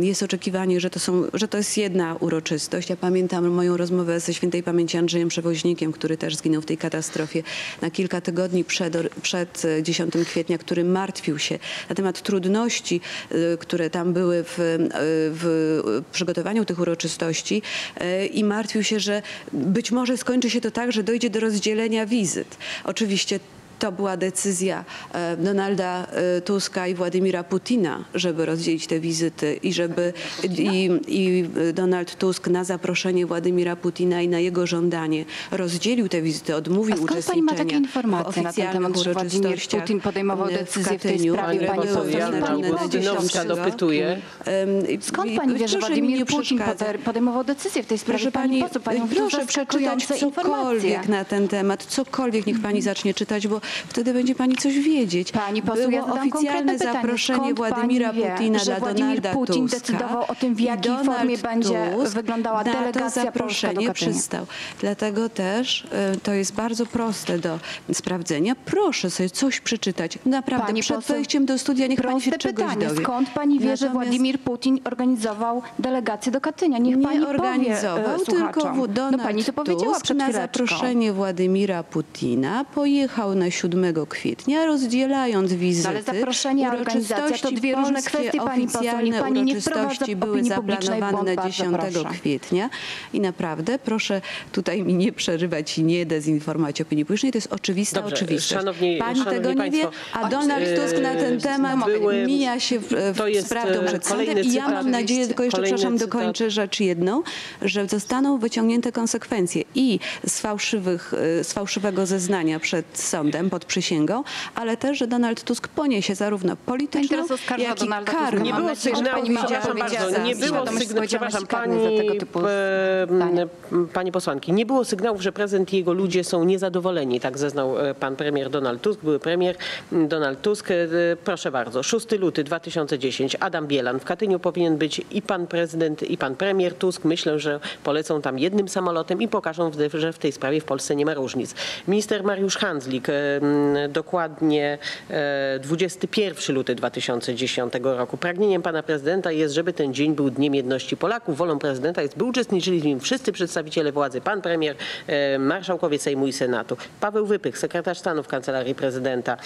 jest oczekiwanie, że to, są, że to jest jedna uroczystość. Ja pamiętam moją rozmowę ze świętej pamięci Andrzejem Przewoźnikiem, który też zginął w tej katastrofie na kilka tygodni przed, przed dziesiątego kwietnia, który martwił się na temat trudności, które tam były w, w przygotowaniu tych uroczystości i martwił się, że być może skończy się to tak, że dojdzie do rozdzielenia wizyt. Oczywiście to była decyzja Donalda Tuska i Władimira Putina, żeby rozdzielić te wizyty i żeby i, i Donald Tusk na zaproszenie Władimira Putina i na jego żądanie rozdzielił te wizyty, odmówił uczestniczenia. Pani ma takie informacje na ten temat, że Władimir Putin podejmował decyzję w tej sprawie? Pani, pani poseł Joanna Augustynowska dopytuje. Skąd pani wie, że Władimir Putin podejmował decyzję w tej sprawie? Pani, pani, pani, pani proszę przeczytać cokolwiek na ten temat, cokolwiek niech pani zacznie czytać, bo wtedy będzie pani coś wiedzieć. Pani poseł, było ja oficjalne zaproszenie pytanie, Władimira Putina wie, dla Władimir Donalda Putin Tuska. Decydował o tym, w jakiej Donald formie Tusk będzie wyglądała delegacja to zaproszenie przystał. Dlatego też y, to jest bardzo proste do sprawdzenia. Proszę sobie coś przeczytać. Naprawdę, pani przed poseł, wejściem do studia niech pani się czegoś pytanie, dowie. Skąd pani wie, że Władimir Putin organizował delegację do Katynia? Niech nie pani organizował, powie, tylko Donald no, pani to powiedziała Tusk na zaproszenie Władimira Putina pojechał na siódmego kwietnia, rozdzielając wizyty. No ale zaproszenie a organizacja to dwie różne kwestie, pani poseł. Niech pani nie wprowadza opinii publicznej w błąd, na dziesiątego kwietnia i naprawdę proszę tutaj mi nie przerywać i nie dezinformować opinii publicznej. To jest oczywista Dobrze, oczywistość. Szanowni, pani szanowni tego nie wie, a Donald e, Tusk na ten temat były, mija się w, z prawdą przed sądem i ja mam nadzieję, tylko jeszcze przepraszam, cytat. dokończę rzecz jedną, że zostaną wyciągnięte konsekwencje i z, fałszywych, z fałszywego zeznania przed sądem, pod przysięgą, ale też, że Donald Tusk poniesie zarówno polityczną, jak i karę. Nie było sygnału, przepraszam bardzo, nie było sygnału, przepraszam, pani posłanki, nie było sygnałów, że prezydent i jego ludzie są niezadowoleni, tak zeznał pan premier Donald Tusk, były premier Donald Tusk. Proszę bardzo, szóstego lutego dwa tysiące dziesiątego, Adam Bielan. W Katyniu powinien być i pan prezydent, i pan premier Tusk. Myślę, że polecą tam jednym samolotem i pokażą, że w tej sprawie w Polsce nie ma różnic. Minister Mariusz Handzik, dokładnie dwudziestego pierwszego lutego dwa tysiące dziesiątego roku. Pragnieniem pana prezydenta jest, żeby ten dzień był Dniem Jedności Polaków. Wolą prezydenta jest, by uczestniczyli w nim wszyscy przedstawiciele władzy, pan premier, marszałkowie Sejmu i Senatu. Paweł Wypych, sekretarz stanu w Kancelarii Prezydenta.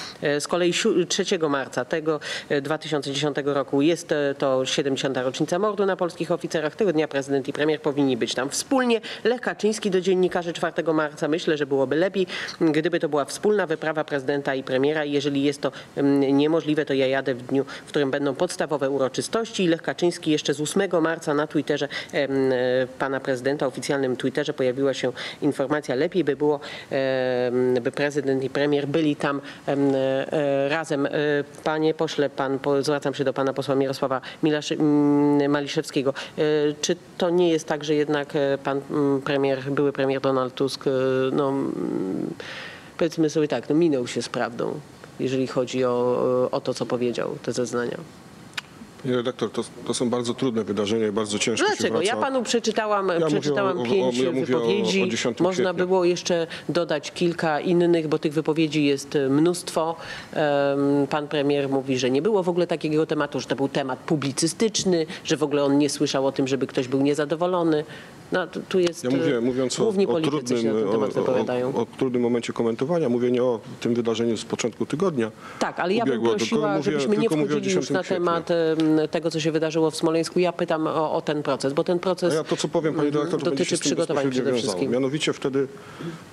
Z kolei trzeciego marca tego dwa tysiące dziesiątego roku jest to siedemdziesiąta rocznica mordu na polskich oficerach. Tego dnia prezydent i premier powinni być tam wspólnie. Lech Kaczyński do dziennikarzy czwartego marca. Myślę, że byłoby lepiej, gdyby to była wspólna wyprawa prezydenta i premiera. Jeżeli jest to niemożliwe, to ja jadę w dniu, w którym będą podstawowe uroczystości. Lech Kaczyński jeszcze z ósmego marca na Twitterze pana prezydenta, oficjalnym Twitterze, pojawiła się informacja, lepiej by było, by prezydent i premier byli tam razem. Panie pośle, pan, zwracam się do pana posła Mirosława Maliszewskiego. Czy to nie jest tak, że jednak pan premier, były premier Donald Tusk, no powiedzmy sobie tak, no minął się z prawdą, jeżeli chodzi o, o to, co powiedział, te zeznania? Panie redaktor, to, to są bardzo trudne wydarzenia i bardzo ciężko się wraca. Dlaczego? Ja panu przeczytałam, ja przeczytałam o, pięć o, ja wypowiedzi. O, o Można kwietnia. było jeszcze dodać kilka innych, bo tych wypowiedzi jest mnóstwo. Um, pan premier mówi, że nie było w ogóle takiego tematu, że to był temat publicystyczny, że w ogóle on nie słyszał o tym, żeby ktoś był niezadowolony. No, tu jest, ja mówię, mówiąc o, o, trudnym, o, o, o trudnym momencie komentowania, mówię nie o tym wydarzeniu z początku tygodnia. Tak, ale ja bym prosiła, tylko, żebyśmy mówię, nie wchodzili już na temat tego, co się wydarzyło w Smoleńsku. Ja pytam o, o ten proces, bo ten proces ja to, co powiem, pani redaktor, dotyczy przygotowań przede wszystkim. Mianowicie wtedy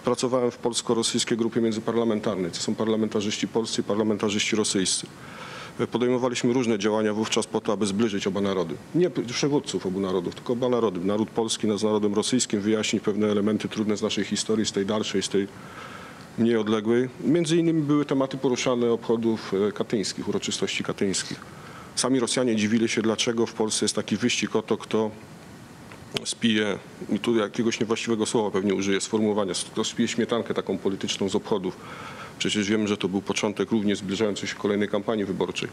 pracowałem w polsko-rosyjskiej grupie międzyparlamentarnej. To są parlamentarzyści polscy i parlamentarzyści rosyjscy. Podejmowaliśmy różne działania wówczas po to, aby zbliżyć oba narody. Nie przywódców obu narodów, tylko oba narody. Naród polski z narodem rosyjskim, wyjaśnić pewne elementy trudne z naszej historii, z tej dalszej, z tej mniej odległej. Między innymi były tematy poruszane obchodów katyńskich, uroczystości katyńskich. Sami Rosjanie dziwili się, dlaczego w Polsce jest taki wyścig o to, kto spije, i tu jakiegoś niewłaściwego słowa pewnie użyję, sformułowania, kto spije śmietankę taką polityczną z obchodów. Przecież wiemy, że to był początek również zbliżającej się kolejnej kampanii wyborczej,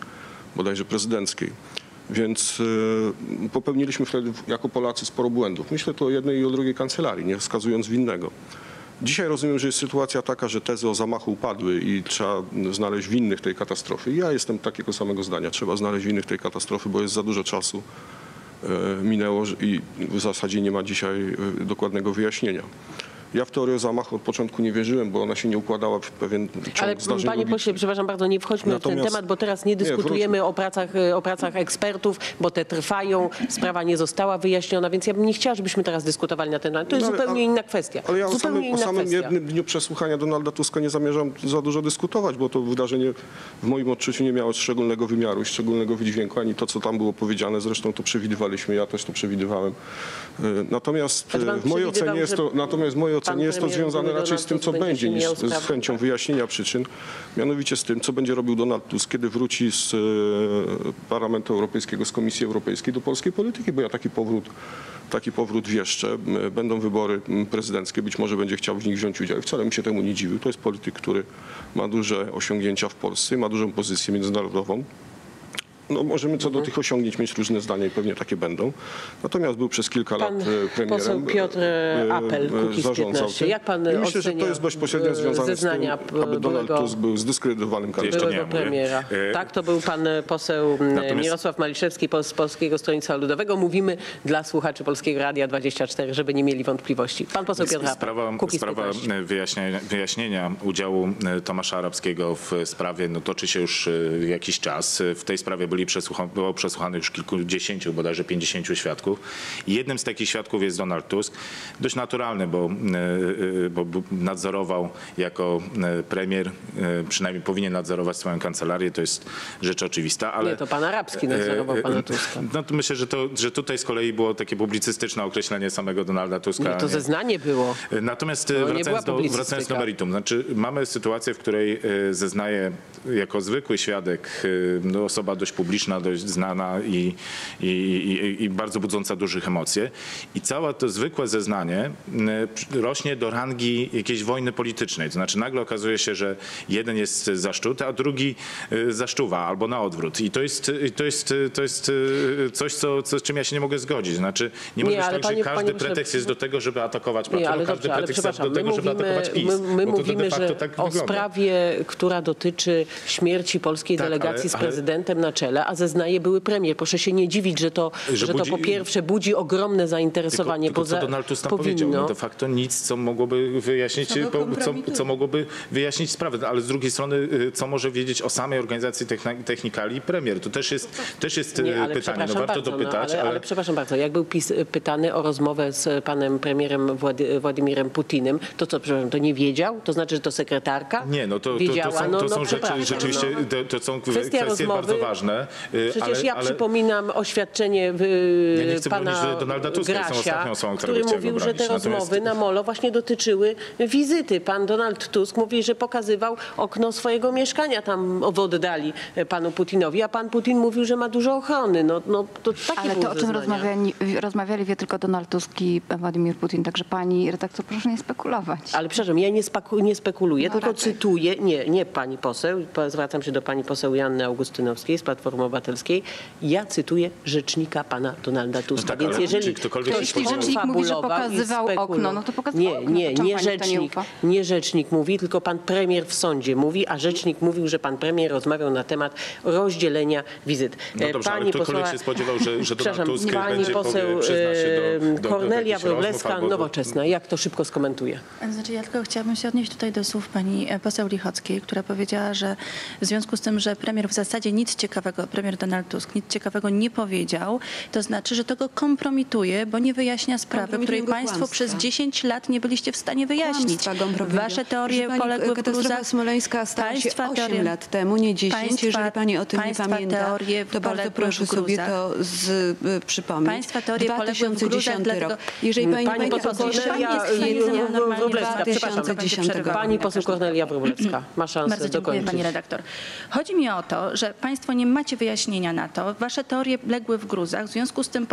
bodajże prezydenckiej. Więc popełniliśmy wtedy jako Polacy sporo błędów. Myślę to o jednej i o drugiej kancelarii, nie wskazując winnego. Dzisiaj rozumiem, że jest sytuacja taka, że tezy o zamachu upadły i trzeba znaleźć winnych tej katastrofy. Ja jestem takiego samego zdania. Trzeba znaleźć winnych tej katastrofy, bo jest za dużo czasu minęło i w zasadzie nie ma dzisiaj dokładnego wyjaśnienia. Ja w teorię o zamachu od początku nie wierzyłem, bo ona się nie układała w pewien ciąg Ale zdarzeń panie logicznych. Pośle, przepraszam bardzo, nie wchodźmy Natomiast, w ten temat, bo teraz nie dyskutujemy nie, o, pracach, o pracach ekspertów, bo te trwają, sprawa nie została wyjaśniona, więc ja bym nie chciała, żebyśmy teraz dyskutowali na ten temat. To jest ale, zupełnie a, inna kwestia. Ale ja o samym, o samym jednym dniu przesłuchania Donalda Tuska nie zamierzam za dużo dyskutować, bo to wydarzenie w moim odczuciu nie miało szczególnego wymiaru, szczególnego wydźwięku, ani to, co tam było powiedziane. Zresztą to przewidywaliśmy, ja też to przewidywałem. Natomiast w mojej ocenie jest to... Natomiast moje nie jest to związane raczej z tym, co będzie, niż z chęcią wyjaśnienia przyczyn. Mianowicie z tym, co będzie robił Donald Tusk, kiedy wróci z Parlamentu Europejskiego, z Komisji Europejskiej do polskiej polityki, bo ja taki powrót, taki powrót wieszczę. Będą wybory prezydenckie, być może będzie chciał w nich wziąć udział. I wcale mi się temu nie dziwił. To jest polityk, który ma duże osiągnięcia w Polsce, ma dużą pozycję międzynarodową. No możemy co do tych osiągnięć mieć różne zdania i pewnie takie będą. Natomiast był przez kilka pan lat premierem. Poseł Piotr Apel, Kukiz piętnaście. Jak pan I myślę, że to jest bezpośrednio związane z tym, aby Donald Tusk był zdyskredytowanym kandydatem. premiera. Tak, to był pan poseł Natomiast... Mirosław Maliszewski z Polskiego Stronnictwa Ludowego. Mówimy dla słuchaczy Polskiego Radia dwadzieścia cztery, żeby nie mieli wątpliwości. Pan poseł Piotr Apel, Sprawa, sprawa wyjaśnienia, wyjaśnienia udziału Tomasza Arabskiego w sprawie no, toczy się już jakiś czas. W tej sprawie byli przesłucha było przesłuchanych już kilkudziesięciu, bodajże pięćdziesięciu świadków. I jednym z takich świadków jest Donald Tusk. Dość naturalny, bo, bo nadzorował jako premier, przynajmniej powinien nadzorować swoją kancelarię. To jest rzecz oczywista. Ale nie, to pan Arabski nadzorował pana Tuska. No to myślę, że, to, że tutaj z kolei było takie publicystyczne określenie samego Donalda Tuska. No to zeznanie było. Natomiast no, wracając, do, wracając do meritum. Znaczy mamy sytuację, w której zeznaje jako zwykły świadek no, osoba dość publiczna, dość znana i, i, i, i bardzo budząca dużych emocji. I całe to zwykłe zeznanie rośnie do rangi jakiejś wojny politycznej. To znaczy nagle okazuje się, że jeden jest zaszczut, a drugi zaszczuwa albo na odwrót. I to jest, to jest, to jest coś, co, co, z czym ja się nie mogę zgodzić. Znaczy nie, nie może być tak, panie, że każdy panie, pretekst jest do tego, żeby atakować Platformę, każdy pretekst jest do tego, mówimy, żeby atakować PiS. My, my mówimy, że tak o wygląda. Sprawie, która dotyczy śmierci polskiej tak, delegacji ale, z prezydentem ale, na czele, a zeznaje były premier. Proszę się nie dziwić, że to, że że budzi, to po pierwsze budzi ogromne zainteresowanie. Tylko, tylko co Donald Tusk tam powiedział, no de facto nic, co mogłoby wyjaśnić, co, co mogłoby wyjaśnić sprawę. Ale z drugiej strony, co może wiedzieć o samej organizacji technikali premier? To też jest, też jest nie, pytanie. No, warto bardzo, dopytać. No, ale, ale... ale przepraszam bardzo, jak był PiS pytany o rozmowę z panem premierem Włady, Władimirem Putinem, to co, przepraszam, to nie wiedział? To znaczy, że to sekretarka Nie, no to, wiedziała? To, to są, to no, są no, rzeczy, rzeczywiście no. to, to są kwestie rozmowy, bardzo ważne. Przecież ale, ja ale... przypominam oświadczenie w, ja nie chcę pana powiedzieć, że Donalda Tuska Grasia, są ostatnią osobą, który mówił, obronić. Że te Natomiast... rozmowy na Molo właśnie dotyczyły wizyty. Pan Donald Tusk mówi, że pokazywał okno swojego mieszkania tam w oddali panu Putinowi, a pan Putin mówił, że ma dużo ochrony. No, no, to takie ale to, o czym rozmawiali, rozmawiali, wie tylko Donald Tusk i Władimir Putin. Także pani redaktor, proszę nie spekulować. Ale przepraszam, ja nie, speku, nie spekuluję, no, tylko raczej. Cytuję, nie, nie pani poseł, zwracam się do pani poseł Joanny Augustynowskiej z Platformy Obywatelskiej. Ja cytuję rzecznika pana Donalda Tuska. No tak, więc jeżeli ktokolwiek jeśli rzecznik mówi, że pokazywał okno, no to pokazywał nie, okno. Nie, nie rzecznik, nie, nie rzecznik mówi, tylko pan premier w sądzie mówi, a rzecznik mówił, że pan premier rozmawiał na temat rozdzielenia wizyt. No dobrze, pani ale ktokolwiek posła... się spodziewał, że, że Donald Tusk pani będzie poseł powie, przyzna się do, do Kornelia Wróblewska, Nowoczesna. Jak to szybko skomentuje? Znaczy ja tylko chciałabym się odnieść tutaj do słów pani poseł Lichockiej, która powiedziała, że w związku z tym, że premier w zasadzie nic ciekawego, premier Donald Tusk nic ciekawego nie powiedział, to znaczy, że to go kompromituje, bo nie wyjaśnia sprawy, której państwo kłamstwa. Przez dziesięć lat nie byliście w stanie wyjaśnić. Wasze teorie poległy w gruzach. Smoleńska stała się osiem lat temu, nie dziesięć, państwa, jeżeli pani o tym nie pamięta, to bardzo proszę sobie to z, y, przypomnieć. Państwa teorie dwa tysiące dziesiąty rok. Dlatego, jeżeli pani, pani, pani poseł Kornelia Wróblewska, przepraszam, pani poseł Kornelia Wróblewska ma szansę bardzo dziękuję, dokończyć. Pani redaktor. Chodzi mi o to, że państwo nie macie wyjaśnienia na to, wasze teorie legły w gruzach, w związku z tym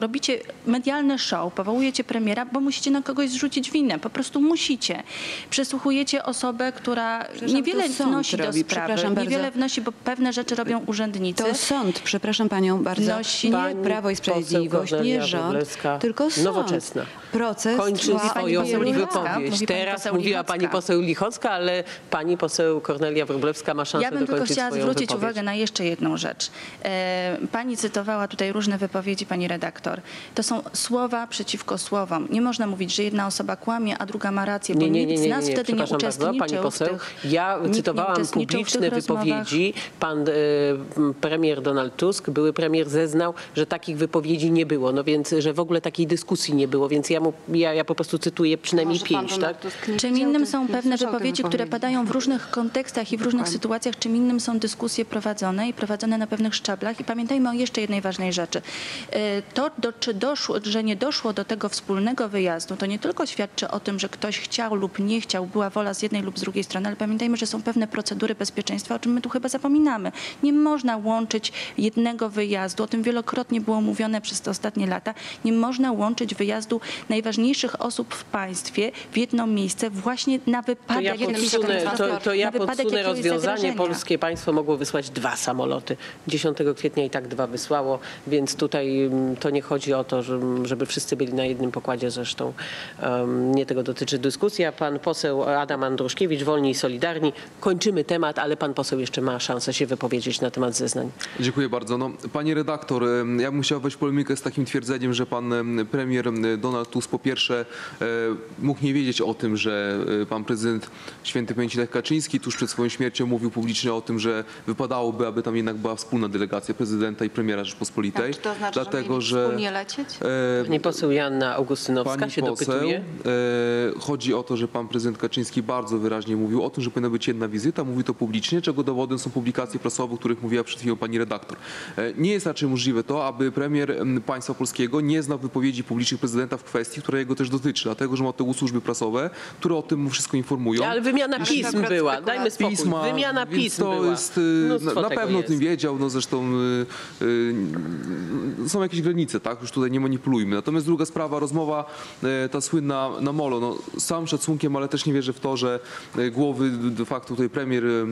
robicie medialne show, powołujecie premiera, bo musicie na kogoś zrzucić winę. Po prostu musicie. Przesłuchujecie osobę, która niewiele wnosi do sprawy, niewiele wnosi, bo pewne rzeczy robią urzędnicy. To sąd, przepraszam panią bardzo, wnosi nie Prawo i Sprawiedliwość, nie rząd, tylko sąd. Nowoczesna. Proces kończy swoją wypowiedź. Teraz mówiła pani poseł Lichocka, ale pani poseł Kornelia Wróblewska ma szansę dokończyć swoją wypowiedź. Ja bym tylko chciała zwrócić uwagę na jeszcze jedną rzecz. Pani cytowała tutaj różne wypowiedzi, pani redaktor. To są słowa przeciwko słowom. Nie można mówić, że jedna osoba kłamie, a druga ma rację, bo nie, nie, nie, nikt z nas nie, nie, wtedy nie uczestniczył bardzo, pani poseł, w tych, ja cytowałam publiczne wypowiedzi. Pan y, premier Donald Tusk, były premier, zeznał, że takich wypowiedzi nie było, no więc, że w ogóle takiej dyskusji nie było, więc ja, mu, ja, ja po prostu cytuję przynajmniej może pięć. Tak? Czym innym są pewne wypowiedzi, które padają w różnych kontekstach i w różnych sytuacjach, czym innym są dyskusje prowadzone i prowadzone na pewnych szczablach. I pamiętajmy o jeszcze jednej ważnej rzeczy. To, do, czy doszło, że nie doszło do tego wspólnego wyjazdu, to nie tylko świadczy o tym, że ktoś chciał lub nie chciał, była wola z jednej lub z drugiej strony, ale pamiętajmy, że są pewne procedury bezpieczeństwa, o czym my tu chyba zapominamy. Nie można łączyć jednego wyjazdu, o tym wielokrotnie było mówione przez te ostatnie lata, nie można łączyć wyjazdu najważniejszych osób w państwie w jedno miejsce właśnie na wypadek... To ja podsunę, to, to ja podsunę rozwiązanie polskie. Państwo mogło wysłać dwa samoloty. dziesiątego kwietnia i tak dwa wysłało, więc tutaj to nie chodzi o to, żeby wszyscy byli na jednym pokładzie, zresztą nie tego dotyczy dyskusja. Pan poseł Adam Andruszkiewicz, Wolni i Solidarni. Kończymy temat, ale pan poseł jeszcze ma szansę się wypowiedzieć na temat zeznań. Dziękuję bardzo. No, pani redaktor, ja bym chciał wejść w polemikę z takim twierdzeniem, że pan premier Donald Tusk po pierwsze mógł nie wiedzieć o tym, że pan prezydent świętej pamięci Lech Kaczyński tuż przed swoją śmiercią się mówił publicznie o tym, że wypadałoby, aby tam jednak była wspólna delegacja prezydenta i premiera Rzeczpospolitej. Tak, czy to znaczy, dlatego, że, że wspólnie lecieć? E, pani poseł Joanna Augustynowska pani się poseł, dopytuje. E, chodzi o to, że pan prezydent Kaczyński bardzo wyraźnie mówił o tym, że powinna być jedna wizyta. Mówi to publicznie, czego dowodem są publikacje prasowe, o których mówiła przed chwilą pani redaktor. E, nie jest raczej możliwe to, aby premier państwa polskiego nie znał wypowiedzi publicznych prezydenta w kwestii, która jego też dotyczy, dlatego, że ma te służby prasowe, które o tym wszystko informują. Ale wymiana pism była, dajmy spokój. Pisma, wymiana pism to była. Jest, na, na pewno o tym wiedział, no zresztą yy, yy, są jakieś granice, tak? Już tutaj nie manipulujmy. Natomiast druga sprawa, rozmowa yy, ta słynna na molo, no, sam szacunkiem, ale też nie wierzę w to, że yy, głowy de facto tutaj premier yy,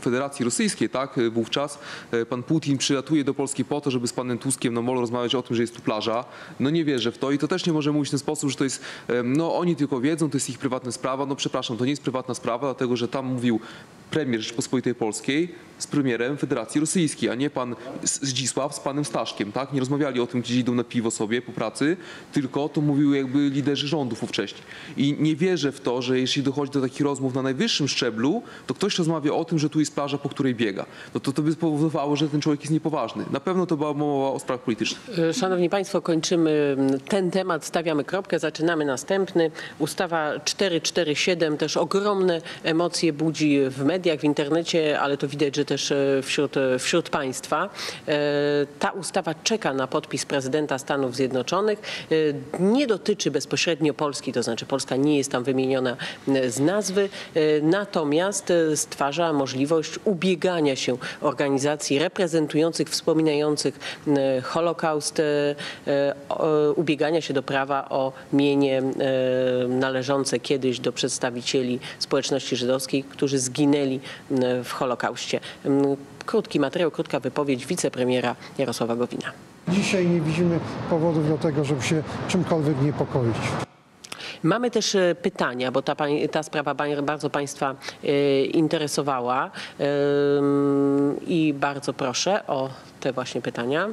Federacji Rosyjskiej, tak? Yy, wówczas yy, pan Putin przylatuje do Polski po to, żeby z panem Tuskiem na molo rozmawiać o tym, że jest tu plaża. No nie wierzę w to i to też nie może mówić w ten sposób, że to jest, yy, no oni tylko wiedzą, to jest ich prywatna sprawa. No przepraszam, to nie jest prywatna sprawa, dlatego że tam mówił premier Rzeczypospolitej Polskiej z premierem Federacji Rosyjskiej, a nie pan Zdzisław z panem Staszkiem, tak? Nie rozmawiali o tym, gdzie idą na piwo sobie po pracy, tylko to mówił jakby liderzy rządów ówcześni. I nie wierzę w to, że jeśli dochodzi do takich rozmów na najwyższym szczeblu, to ktoś rozmawia o tym, że tu jest plaża, po której biega. No to to by spowodowało, że ten człowiek jest niepoważny. Na pewno to była mowa o sprawach politycznych. Szanowni Państwo, kończymy ten temat, stawiamy kropkę, zaczynamy następny. Ustawa czterysta czterdzieści siedem też ogromne emocje budzi w mediach, w internecie, ale to widać, że też wśród, wśród państwa. Ta ustawa czeka na podpis prezydenta Stanów Zjednoczonych. Nie dotyczy bezpośrednio Polski, to znaczy Polska nie jest tam wymieniona z nazwy, natomiast stwarza możliwość ubiegania się organizacji reprezentujących, wspominających Holokaust, ubiegania się do prawa o mienie należące kiedyś do przedstawicieli społeczności żydowskiej, którzy zginęli w Holokauście. Krótki materiał, krótka wypowiedź wicepremiera Jarosława Gowina. Dzisiaj nie widzimy powodów do tego, żeby się czymkolwiek niepokoić. Mamy też pytania, bo ta, ta sprawa bardzo Państwa interesowała i bardzo proszę o te właśnie pytania.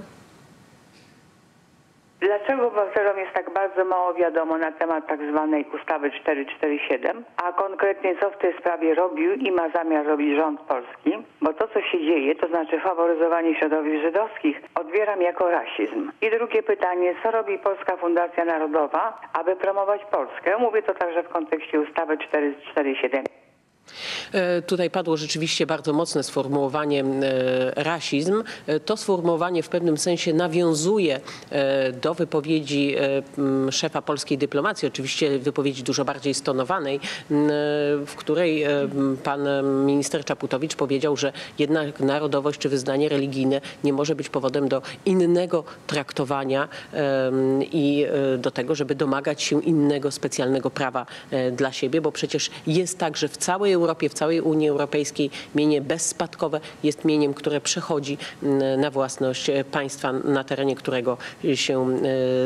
Dlaczego obywatelom jest tak bardzo mało wiadomo na temat tak zwanej ustawy czterysta czterdzieści siedem, a konkretnie co w tej sprawie robił i ma zamiar robić rząd polski? Bo to, co się dzieje, to znaczy faworyzowanie środowisk żydowskich, odbieram jako rasizm. I drugie pytanie, co robi Polska Fundacja Narodowa, aby promować Polskę? Mówię to także w kontekście ustawy czterysta czterdzieści siedem. Tutaj padło rzeczywiście bardzo mocne sformułowanie rasizm. To sformułowanie w pewnym sensie nawiązuje do wypowiedzi szefa polskiej dyplomacji, oczywiście wypowiedzi dużo bardziej stonowanej, w której pan minister Czaputowicz powiedział, że jednak narodowość czy wyznanie religijne nie może być powodem do innego traktowania i do tego, żeby domagać się innego specjalnego prawa dla siebie, bo przecież jest tak, że w całej Europie, w całej Unii Europejskiej mienie bezspadkowe jest mieniem, które przechodzi na własność państwa, na terenie którego się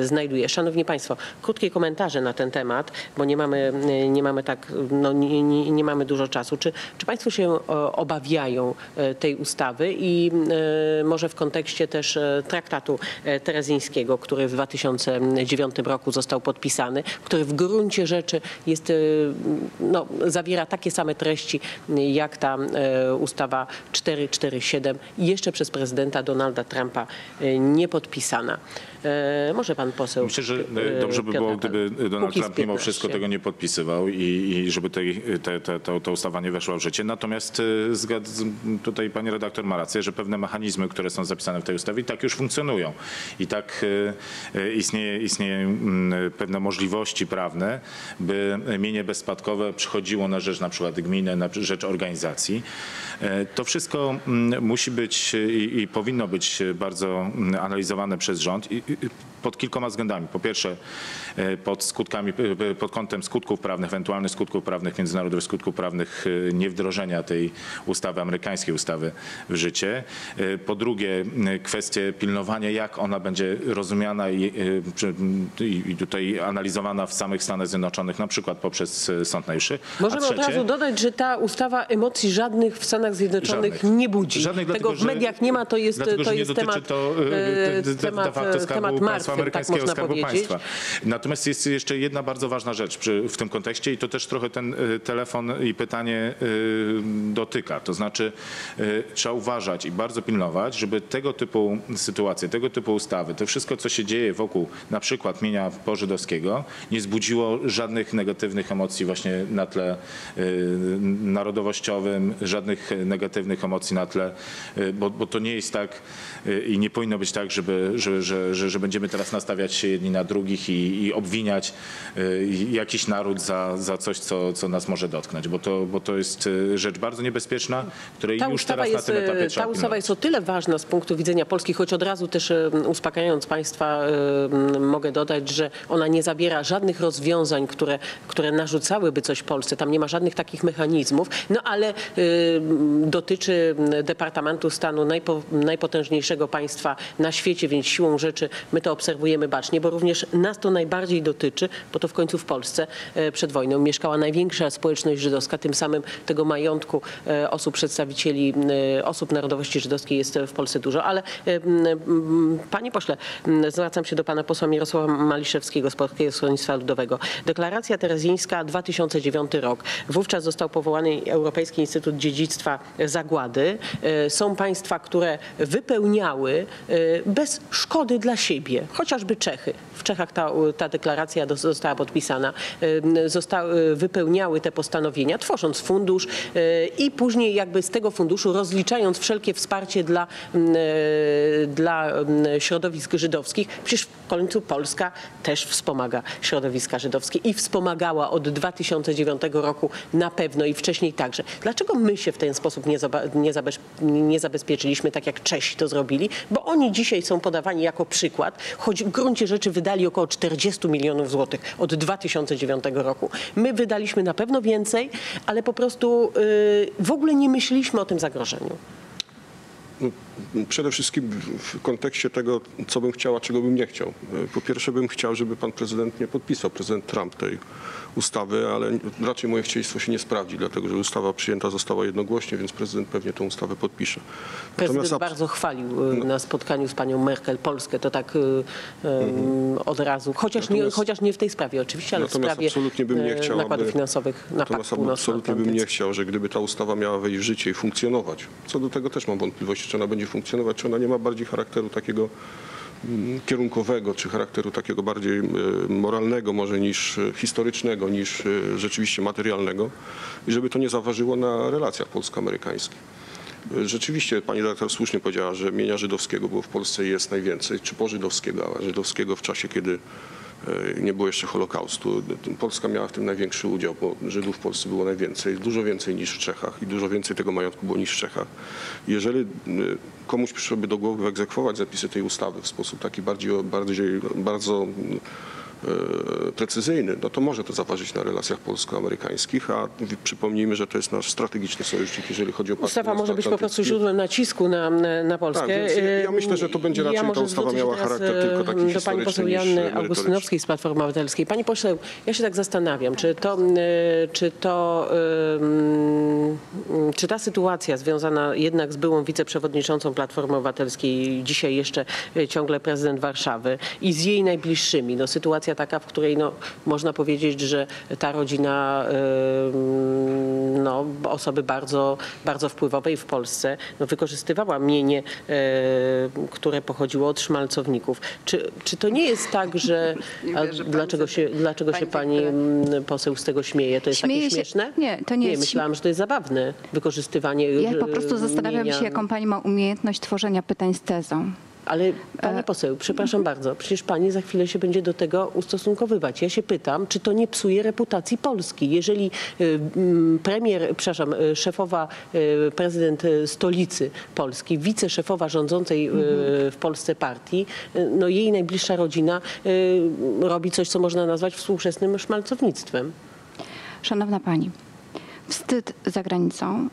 znajduje. Szanowni Państwo, krótkie komentarze na ten temat, bo nie mamy, nie mamy, tak, no, nie, nie, nie mamy dużo czasu. Czy, czy Państwo się obawiają tej ustawy i może w kontekście też traktatu terezyńskiego, który w dwa tysiące dziewiątym roku został podpisany, który w gruncie rzeczy jest, no, zawiera takie same treści jak ta ustawa czterysta czterdzieści siedem jeszcze przez prezydenta Donalda Trumpa nie podpisana. Może pan poseł. Myślę, że dobrze by Piotr było, gdyby Donald Trump mimo wszystko tego nie podpisywał i, i żeby tej, te, te, to, ta ustawa nie weszła w życie. Natomiast tutaj pani redaktor ma rację, że pewne mechanizmy, które są zapisane w tej ustawie, i tak już funkcjonują. I tak istnieje, istnieje pewne możliwości prawne, by mienie bezspadkowe przychodziło na rzecz na przykład gminy, na rzecz organizacji. To wszystko musi być i, i powinno być bardzo analizowane przez rząd i, pod kilkoma względami. Po pierwsze, pod skutkami, pod kątem skutków prawnych, ewentualnych skutków prawnych, międzynarodowych skutków prawnych niewdrożenia tej ustawy, amerykańskiej ustawy w życie. Po drugie, kwestie pilnowania, jak ona będzie rozumiana i, i tutaj analizowana w samych Stanach Zjednoczonych, na przykład poprzez Sąd Najwyższy. Możemy od razu dodać, że ta ustawa emocji żadnych w Stanach Zjednoczonych żadnych. nie budzi. Żadnych, dlatego, tego w mediach nie ma, to jest, dlatego, to jest temat, to, temat, temat martwy. państwa, amerykańskiego tak Skarbu powiedzieć. Państwa. Natomiast jest jeszcze jedna bardzo ważna rzecz przy, w tym kontekście i to też trochę ten telefon i pytanie dotyka. To znaczy trzeba uważać i bardzo pilnować, żeby tego typu sytuacje, tego typu ustawy, to wszystko, co się dzieje wokół na przykład mienia pożydowskiego, nie zbudziło żadnych negatywnych emocji właśnie na tle narodowościowym, żadnych negatywnych emocji na tle, bo, bo to nie jest tak i nie powinno być tak, żeby, że, że, że, że będziemy teraz nastawiać się jedni na drugich i, i obwiniać jakiś naród za, za coś, co, co nas może dotknąć, bo to, bo to jest rzecz bardzo niebezpieczna, której już teraz na tym etapie trzeba. Ta ustawa jest o tyle ważna z punktu widzenia Polski, choć od razu też uspokajając państwa mogę dodać, że ona nie zawiera żadnych rozwiązań, które, które narzucałyby coś Polsce. Tam nie ma żadnych takich mechanizmów, no ale dotyczy Departamentu Stanu, najpo, najpotężniejszego państwa na świecie, więc siłą rzeczy my to obserwujemy bacznie, bo również nas to najbardziej dotyczy, bo to w końcu w Polsce przed wojną mieszkała największa społeczność żydowska, tym samym tego majątku osób, przedstawicieli osób narodowości żydowskiej jest w Polsce dużo, ale panie pośle, zwracam się do pana posła Mirosława Maliszewskiego z Polskiego Stronnictwa Ludowego. Deklaracja terezińska, dwa tysiące dziewiąty rok. Wówczas został powołany Europejski Instytut Dziedzictwa Zagłady. Są państwa, które wypełniały bez szkody dla siebie, chociażby Czechy. W Czechach ta, ta deklaracja została podpisana. Zostały, wypełniały te postanowienia, tworząc fundusz i później jakby z tego funduszu rozliczając wszelkie wsparcie dla, dla środowisk żydowskich. Przecież w końcu Polska też wspomaga środowiska żydowskie i wspomagała od dwa tysiące dziewiątego roku na pewno i wcześniej także. Dlaczego my się w ten sposób nie, nie, zabez, nie zabezpieczyliśmy, tak jak Czesi to zrobili? Bo oni dzisiaj są podawani jako przykład, choć w gruncie rzeczy wydali około czterdzieści milionów złotych od dwa tysiące dziewiątego roku. My wydaliśmy na pewno więcej, ale po prostu yy, w ogóle nie myśleliśmy o tym zagrożeniu. Przede wszystkim w kontekście tego, co bym chciał, a czego bym nie chciał. Po pierwsze bym chciał, żeby pan prezydent nie podpisał, prezydent Trump, tej ustawy, ale raczej moje chciejstwo się nie sprawdzi, dlatego że ustawa przyjęta została jednogłośnie, więc prezydent pewnie tę ustawę podpisze. Prezydent Natomiast... bardzo chwalił no. na spotkaniu z panią Merkel Polskę, to tak um, mhm. od razu, chociaż, natomiast... nie, chociaż nie w tej sprawie oczywiście, ale natomiast w sprawie absolutnie bym nie chciał, nakładów aby... finansowych na Natomiast Pakt absolutnie bym nie chciał, że gdyby ta ustawa miała wejść w życie i funkcjonować, co do tego też mam wątpliwości, czy ona będzie funkcjonować, czy ona nie ma bardziej charakteru takiego kierunkowego, czy charakteru takiego bardziej moralnego może niż historycznego, niż rzeczywiście materialnego i żeby to nie zaważyło na relacjach polsko-amerykańskich. Rzeczywiście pani redaktor słusznie powiedziała, że mienia żydowskiego było w Polsce jest najwięcej, czy pożydowskiego, a żydowskiego w czasie, kiedy nie było jeszcze Holokaustu. Polska miała w tym największy udział, bo Żydów w Polsce było najwięcej, dużo więcej niż w Czechach i dużo więcej tego majątku było niż w Czechach. Jeżeli komuś przyszłoby do głowy wyegzekwować zapisy tej ustawy w sposób taki bardziej, bardziej bardzo precyzyjny, no to może to zaważyć na relacjach polsko-amerykańskich, a przypomnijmy, że to jest nasz strategiczny sojusznik, jeżeli chodzi o Pakt Północnoatlantycki. Ustawa może być po prostu źródłem nacisku na, na Polskę. Tak, więc ja myślę, że to będzie raczej ja ta ustawa miała charakter tylko taki historyczny. Do pani poseł Joanny Augustynowskiej z Platformy Obywatelskiej. Pani poseł, ja się tak zastanawiam, czy to, czy to czy ta sytuacja związana jednak z byłą wiceprzewodniczącą Platformy Obywatelskiej, dzisiaj jeszcze ciągle prezydent Warszawy i z jej najbliższymi, no sytuacja taka, w której no, można powiedzieć, że ta rodzina yy, no, osoby bardzo, bardzo wpływowej w Polsce no, wykorzystywała mienie, yy, które pochodziło od szmalcowników. Czy, czy to nie jest tak, że... A wierzę, dlaczego pan, się, dlaczego pan się pani pan... poseł z tego śmieje? To jest śmieje takie śmieszne? Się... Nie, to nie, nie jest... Myślałam, że to jest zabawne wykorzystywanie Ja po prostu zastanawiam mienia. się, jaką pani ma umiejętność tworzenia pytań z tezą. Ale pani poseł, przepraszam bardzo, przecież pani za chwilę się będzie do tego ustosunkowywać. Ja się pytam, czy to nie psuje reputacji Polski? Jeżeli premier, przepraszam, szefowa, prezydent stolicy Polski, wiceszefowa rządzącej w Polsce partii, no jej najbliższa rodzina robi coś, co można nazwać współczesnym szmalcownictwem. Szanowna pani. Wstyd za granicą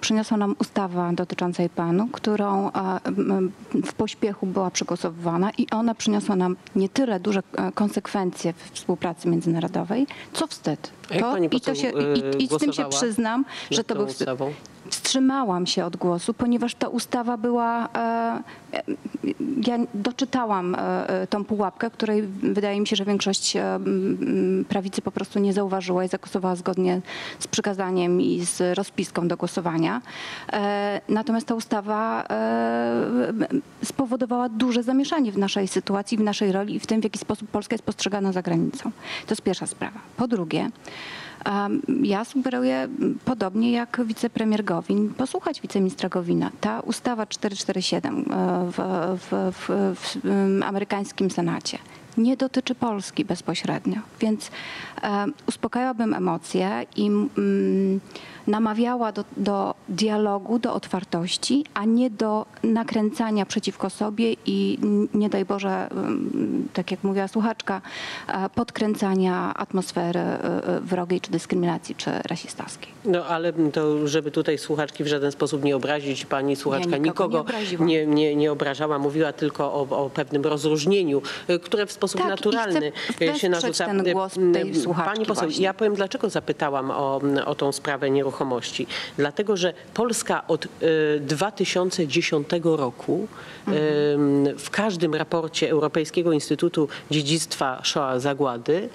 przyniosła nam ustawa dotycząca IPN-u, którą w pośpiechu była przegłosowywana i ona przyniosła nam nie tyle duże konsekwencje w współpracy międzynarodowej, co wstyd. To, i, to się, i, i z tym się przyznam, że to był wstyd. wstrzymałam się od głosu, ponieważ ta ustawa była, ja doczytałam tą pułapkę, której wydaje mi się, że większość prawicy po prostu nie zauważyła i zagłosowała zgodnie z przykazaniem i z rozpiską do głosowania. Natomiast ta ustawa spowodowała duże zamieszanie w naszej sytuacji, w naszej roli i w tym, w jaki sposób Polska jest postrzegana za granicą. To jest pierwsza sprawa. Po drugie, ja sugeruję, podobnie jak wicepremier Gowin, posłuchać wiceministra Gowina. Ta ustawa czterysta czterdzieści siedem w, w, w, w amerykańskim Senacie nie dotyczy Polski bezpośrednio, więc um, uspokajałabym emocje i um, namawiała do, do dialogu, do otwartości, a nie do nakręcania przeciwko sobie i nie daj Boże, um, tak jak mówiła słuchaczka, um, podkręcania atmosfery um, wrogiej czy dyskryminacji, czy rasistowskiej. No ale to, żeby tutaj słuchaczki w żaden sposób nie obrazić, pani słuchaczka ja nikogo, nikogo nie, nie, nie, nie obrażała, mówiła tylko o, o pewnym rozróżnieniu, które w sposób sposób tak, naturalny się narzuca. Ten głos tej Pani poseł, właśnie. Ja powiem, dlaczego zapytałam o, o tą sprawę nieruchomości. Dlatego, że Polska od dwa tysiące dziesiątego roku mhm. w każdym raporcie Europejskiego Instytutu Dziedzictwa Shoah Zagłady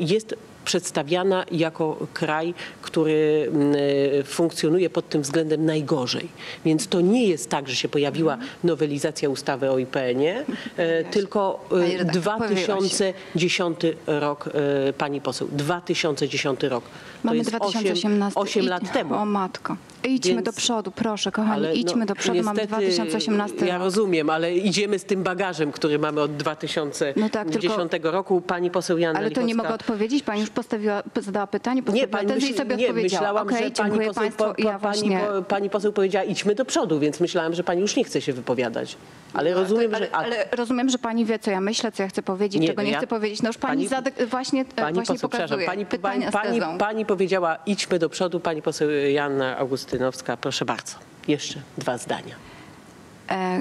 jest przedstawiana jako kraj, który funkcjonuje pod tym względem najgorzej. Więc to nie jest tak, że się pojawiła nowelizacja ustawy o I P N ie, tylko dwa tysiące dziesiąty rok, pani poseł, dwa tysiące dziesiąty rok. Mamy dwa tysiące osiemnasty. osiem lat temu. O matko. Idźmy Więc, do przodu, proszę, kochani, ale, idźmy no, do przodu, niestety, mamy dwa tysiące osiemnasty ja rok. Rozumiem, ale idziemy z tym bagażem, który mamy od dwa tysiące dziesiątego no tak, tylko, roku. Pani poseł Joanna Ale Lichocka, to nie mogę odpowiedzieć, pani już postawiła, zadała pytanie, postawiła nie, pani tezę myśl, i sobie nie, odpowiedziała. Myślałam, okay, że pani poseł, państwu, po, po, ja pani, po, pani poseł powiedziała, idźmy do przodu, więc myślałam, że pani już nie chce się wypowiadać. Ale rozumiem, ale, że... Ale rozumiem, że pani wie, co ja myślę, co ja chcę powiedzieć, nie, czego nie ja, chcę powiedzieć. No już pani, pani właśnie, pani właśnie poseł, pokazuje pani, pani, pani, pani powiedziała, idźmy do przodu, pani poseł Joanna Augustynowska. Proszę bardzo, jeszcze dwa zdania.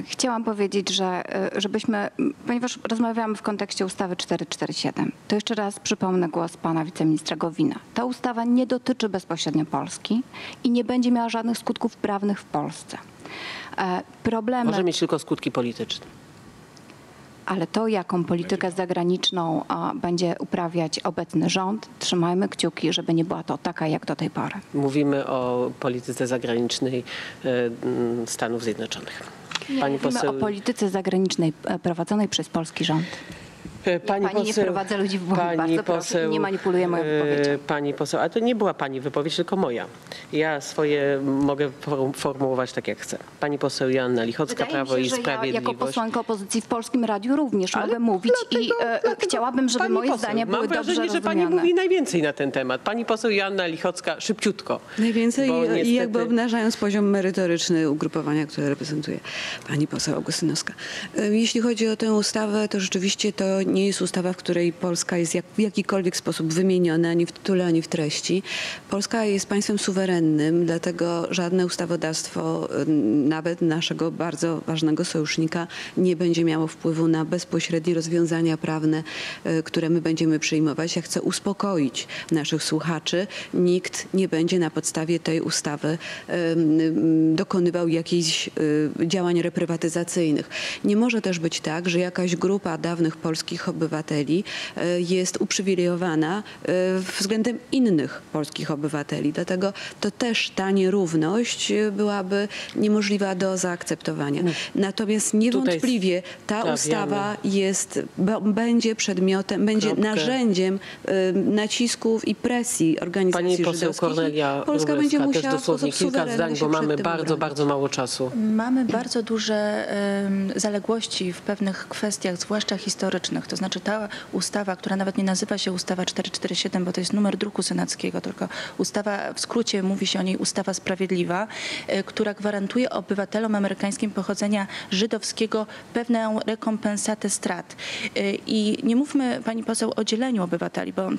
Chciałam powiedzieć, że żebyśmy, ponieważ rozmawiamy w kontekście ustawy czterysta czterdzieści siedem, to jeszcze raz przypomnę głos pana wiceministra Gowina. Ta ustawa nie dotyczy bezpośrednio Polski i nie będzie miała żadnych skutków prawnych w Polsce. Problemy... Może mieć tylko skutki polityczne. Ale to, jaką politykę zagraniczną a, będzie uprawiać obecny rząd, trzymajmy kciuki, żeby nie była to taka jak do tej pory. Mówimy o polityce zagranicznej y, Stanów Zjednoczonych. Pani Mówimy poseł... o polityce zagranicznej prowadzonej przez polski rząd. Pani, pani poseł, nie wprowadza ludzi w błąd, pani bardzo poseł, proszę, nie manipuluje moją wypowiedzią. Pani poseł, ale to nie była pani wypowiedź, tylko moja. Ja swoje mogę formułować tak, jak chcę. Pani poseł Joanna Lichocka, Wydaje Prawo się, i Sprawiedliwość. Ja jako posłanka opozycji w Polskim Radiu również ale mogę mówić dlatego, i e, chciałabym, żeby moje poseł, zdania były dobrze rozumiane. Mam wrażenie, że pani mówi najwięcej na ten temat. Pani poseł Joanna Lichocka, szybciutko. Najwięcej niestety... i jakby obnażając poziom merytoryczny ugrupowania, które reprezentuje pani poseł Augustynowska. Jeśli chodzi o tę ustawę, to rzeczywiście to nie jest ustawa, w której Polska jest jak, w jakikolwiek sposób wymieniona, ani w tytule, ani w treści. Polska jest państwem suwerennym, dlatego żadne ustawodawstwo, nawet naszego bardzo ważnego sojusznika, nie będzie miało wpływu na bezpośrednie rozwiązania prawne, które my będziemy przyjmować. Ja chcę uspokoić naszych słuchaczy. Nikt nie będzie na podstawie tej ustawy dokonywał jakichś działań reprywatyzacyjnych. Nie może też być tak, że jakaś grupa dawnych Polsków polskich obywateli jest uprzywilejowana względem innych polskich obywateli. Dlatego to też ta nierówność byłaby niemożliwa do zaakceptowania. Natomiast niewątpliwie ta ustawa jest, będzie przedmiotem, będzie narzędziem nacisków i presji organizacji żydowskich. Pani poseł Kornelia Wróblewska będzie musiała też dosłownie kilka zdań, bo mamy bardzo, bardzo mało czasu. Mamy bardzo duże um, zaległości w pewnych kwestiach, zwłaszcza historycznych. To znaczy ta ustawa, która nawet nie nazywa się ustawa czterysta czterdzieści siedem, bo to jest numer druku senackiego, tylko ustawa, w skrócie mówi się o niej ustawa sprawiedliwa, która gwarantuje obywatelom amerykańskim pochodzenia żydowskiego pewną rekompensatę strat. I nie mówmy, pani poseł, o dzieleniu obywateli, bo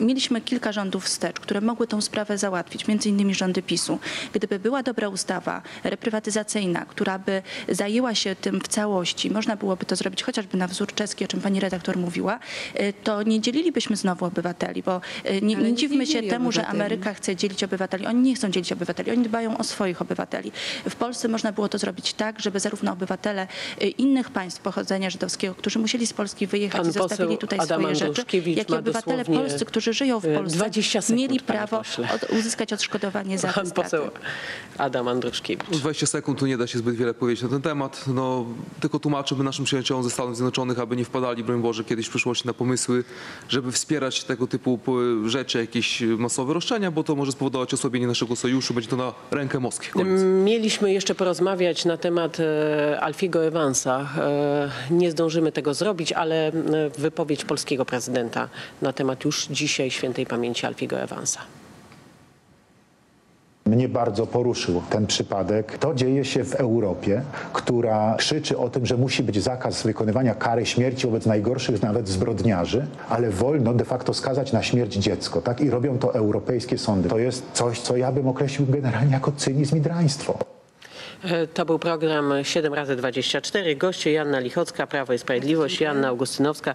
mieliśmy kilka rządów wstecz, które mogły tą sprawę załatwić, między innymi rządy PiSu. Gdyby była dobra ustawa reprywatyzacyjna, która by zajęła się tym w całości, można byłoby to zrobić chociażby na wzór czeski, o czym pani redaktor mówiła, to nie dzielilibyśmy znowu obywateli, bo nie, nie dziwmy się temu, że Ameryka chce dzielić obywateli. Oni nie chcą dzielić obywateli, oni dbają o swoich obywateli. W Polsce można było to zrobić tak, żeby zarówno obywatele innych państw pochodzenia żydowskiego, którzy musieli z Polski wyjechać Pan i zostawili tutaj Adam swoje rzeczy, jak i obywatele polscy, którzy żyją w Polsce, sekund, mieli prawo od, uzyskać odszkodowanie za Pan poseł Adam Andruszkiewicz. dwadzieścia sekund, tu nie da się zbyt wiele powiedzieć na ten temat. No, tylko tłumaczymy naszym przyjaciołom ze Stanów Zjednoczonych, aby nie wpadali, broń Boże, kiedyś w przyszłości na pomysły, żeby wspierać tego typu rzeczy, jakieś masowe roszczenia, bo to może spowodować osłabienie naszego sojuszu. Będzie to na rękę Moskwy. Koniec. Mieliśmy jeszcze porozmawiać na temat Alfiego Evansa. Nie zdążymy tego zrobić, ale wypowiedź polskiego prezydenta na temat już dzisiaj świętej pamięci Alfiego Evansa. Mnie bardzo poruszył ten przypadek. To dzieje się w Europie, która krzyczy o tym, że musi być zakaz wykonywania kary śmierci wobec najgorszych nawet zbrodniarzy, ale wolno de facto skazać na śmierć dziecko, tak? I robią to europejskie sądy. To jest coś, co ja bym określił generalnie jako cynizm i draństwo. To był program siedem razy dwadzieścia cztery. Goście Joanna Lichocka, Prawo i Sprawiedliwość, Joanna Augustynowska,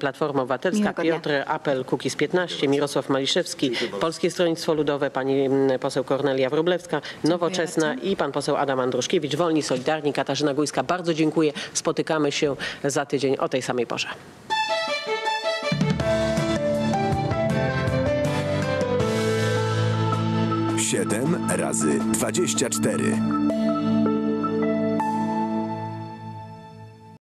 Platforma Obywatelska, Piotr Apel, Kukiz piętnaście, Mirosław Maliszewski, Polskie Stronnictwo Ludowe, pani poseł Kornelia Wróblewska, Nowoczesna i pan poseł Adam Andruszkiewicz, Wolni i Solidarni, Katarzyna Górska. Bardzo dziękuję. Spotykamy się za tydzień o tej samej porze. siedem razy dwadzieścia cztery.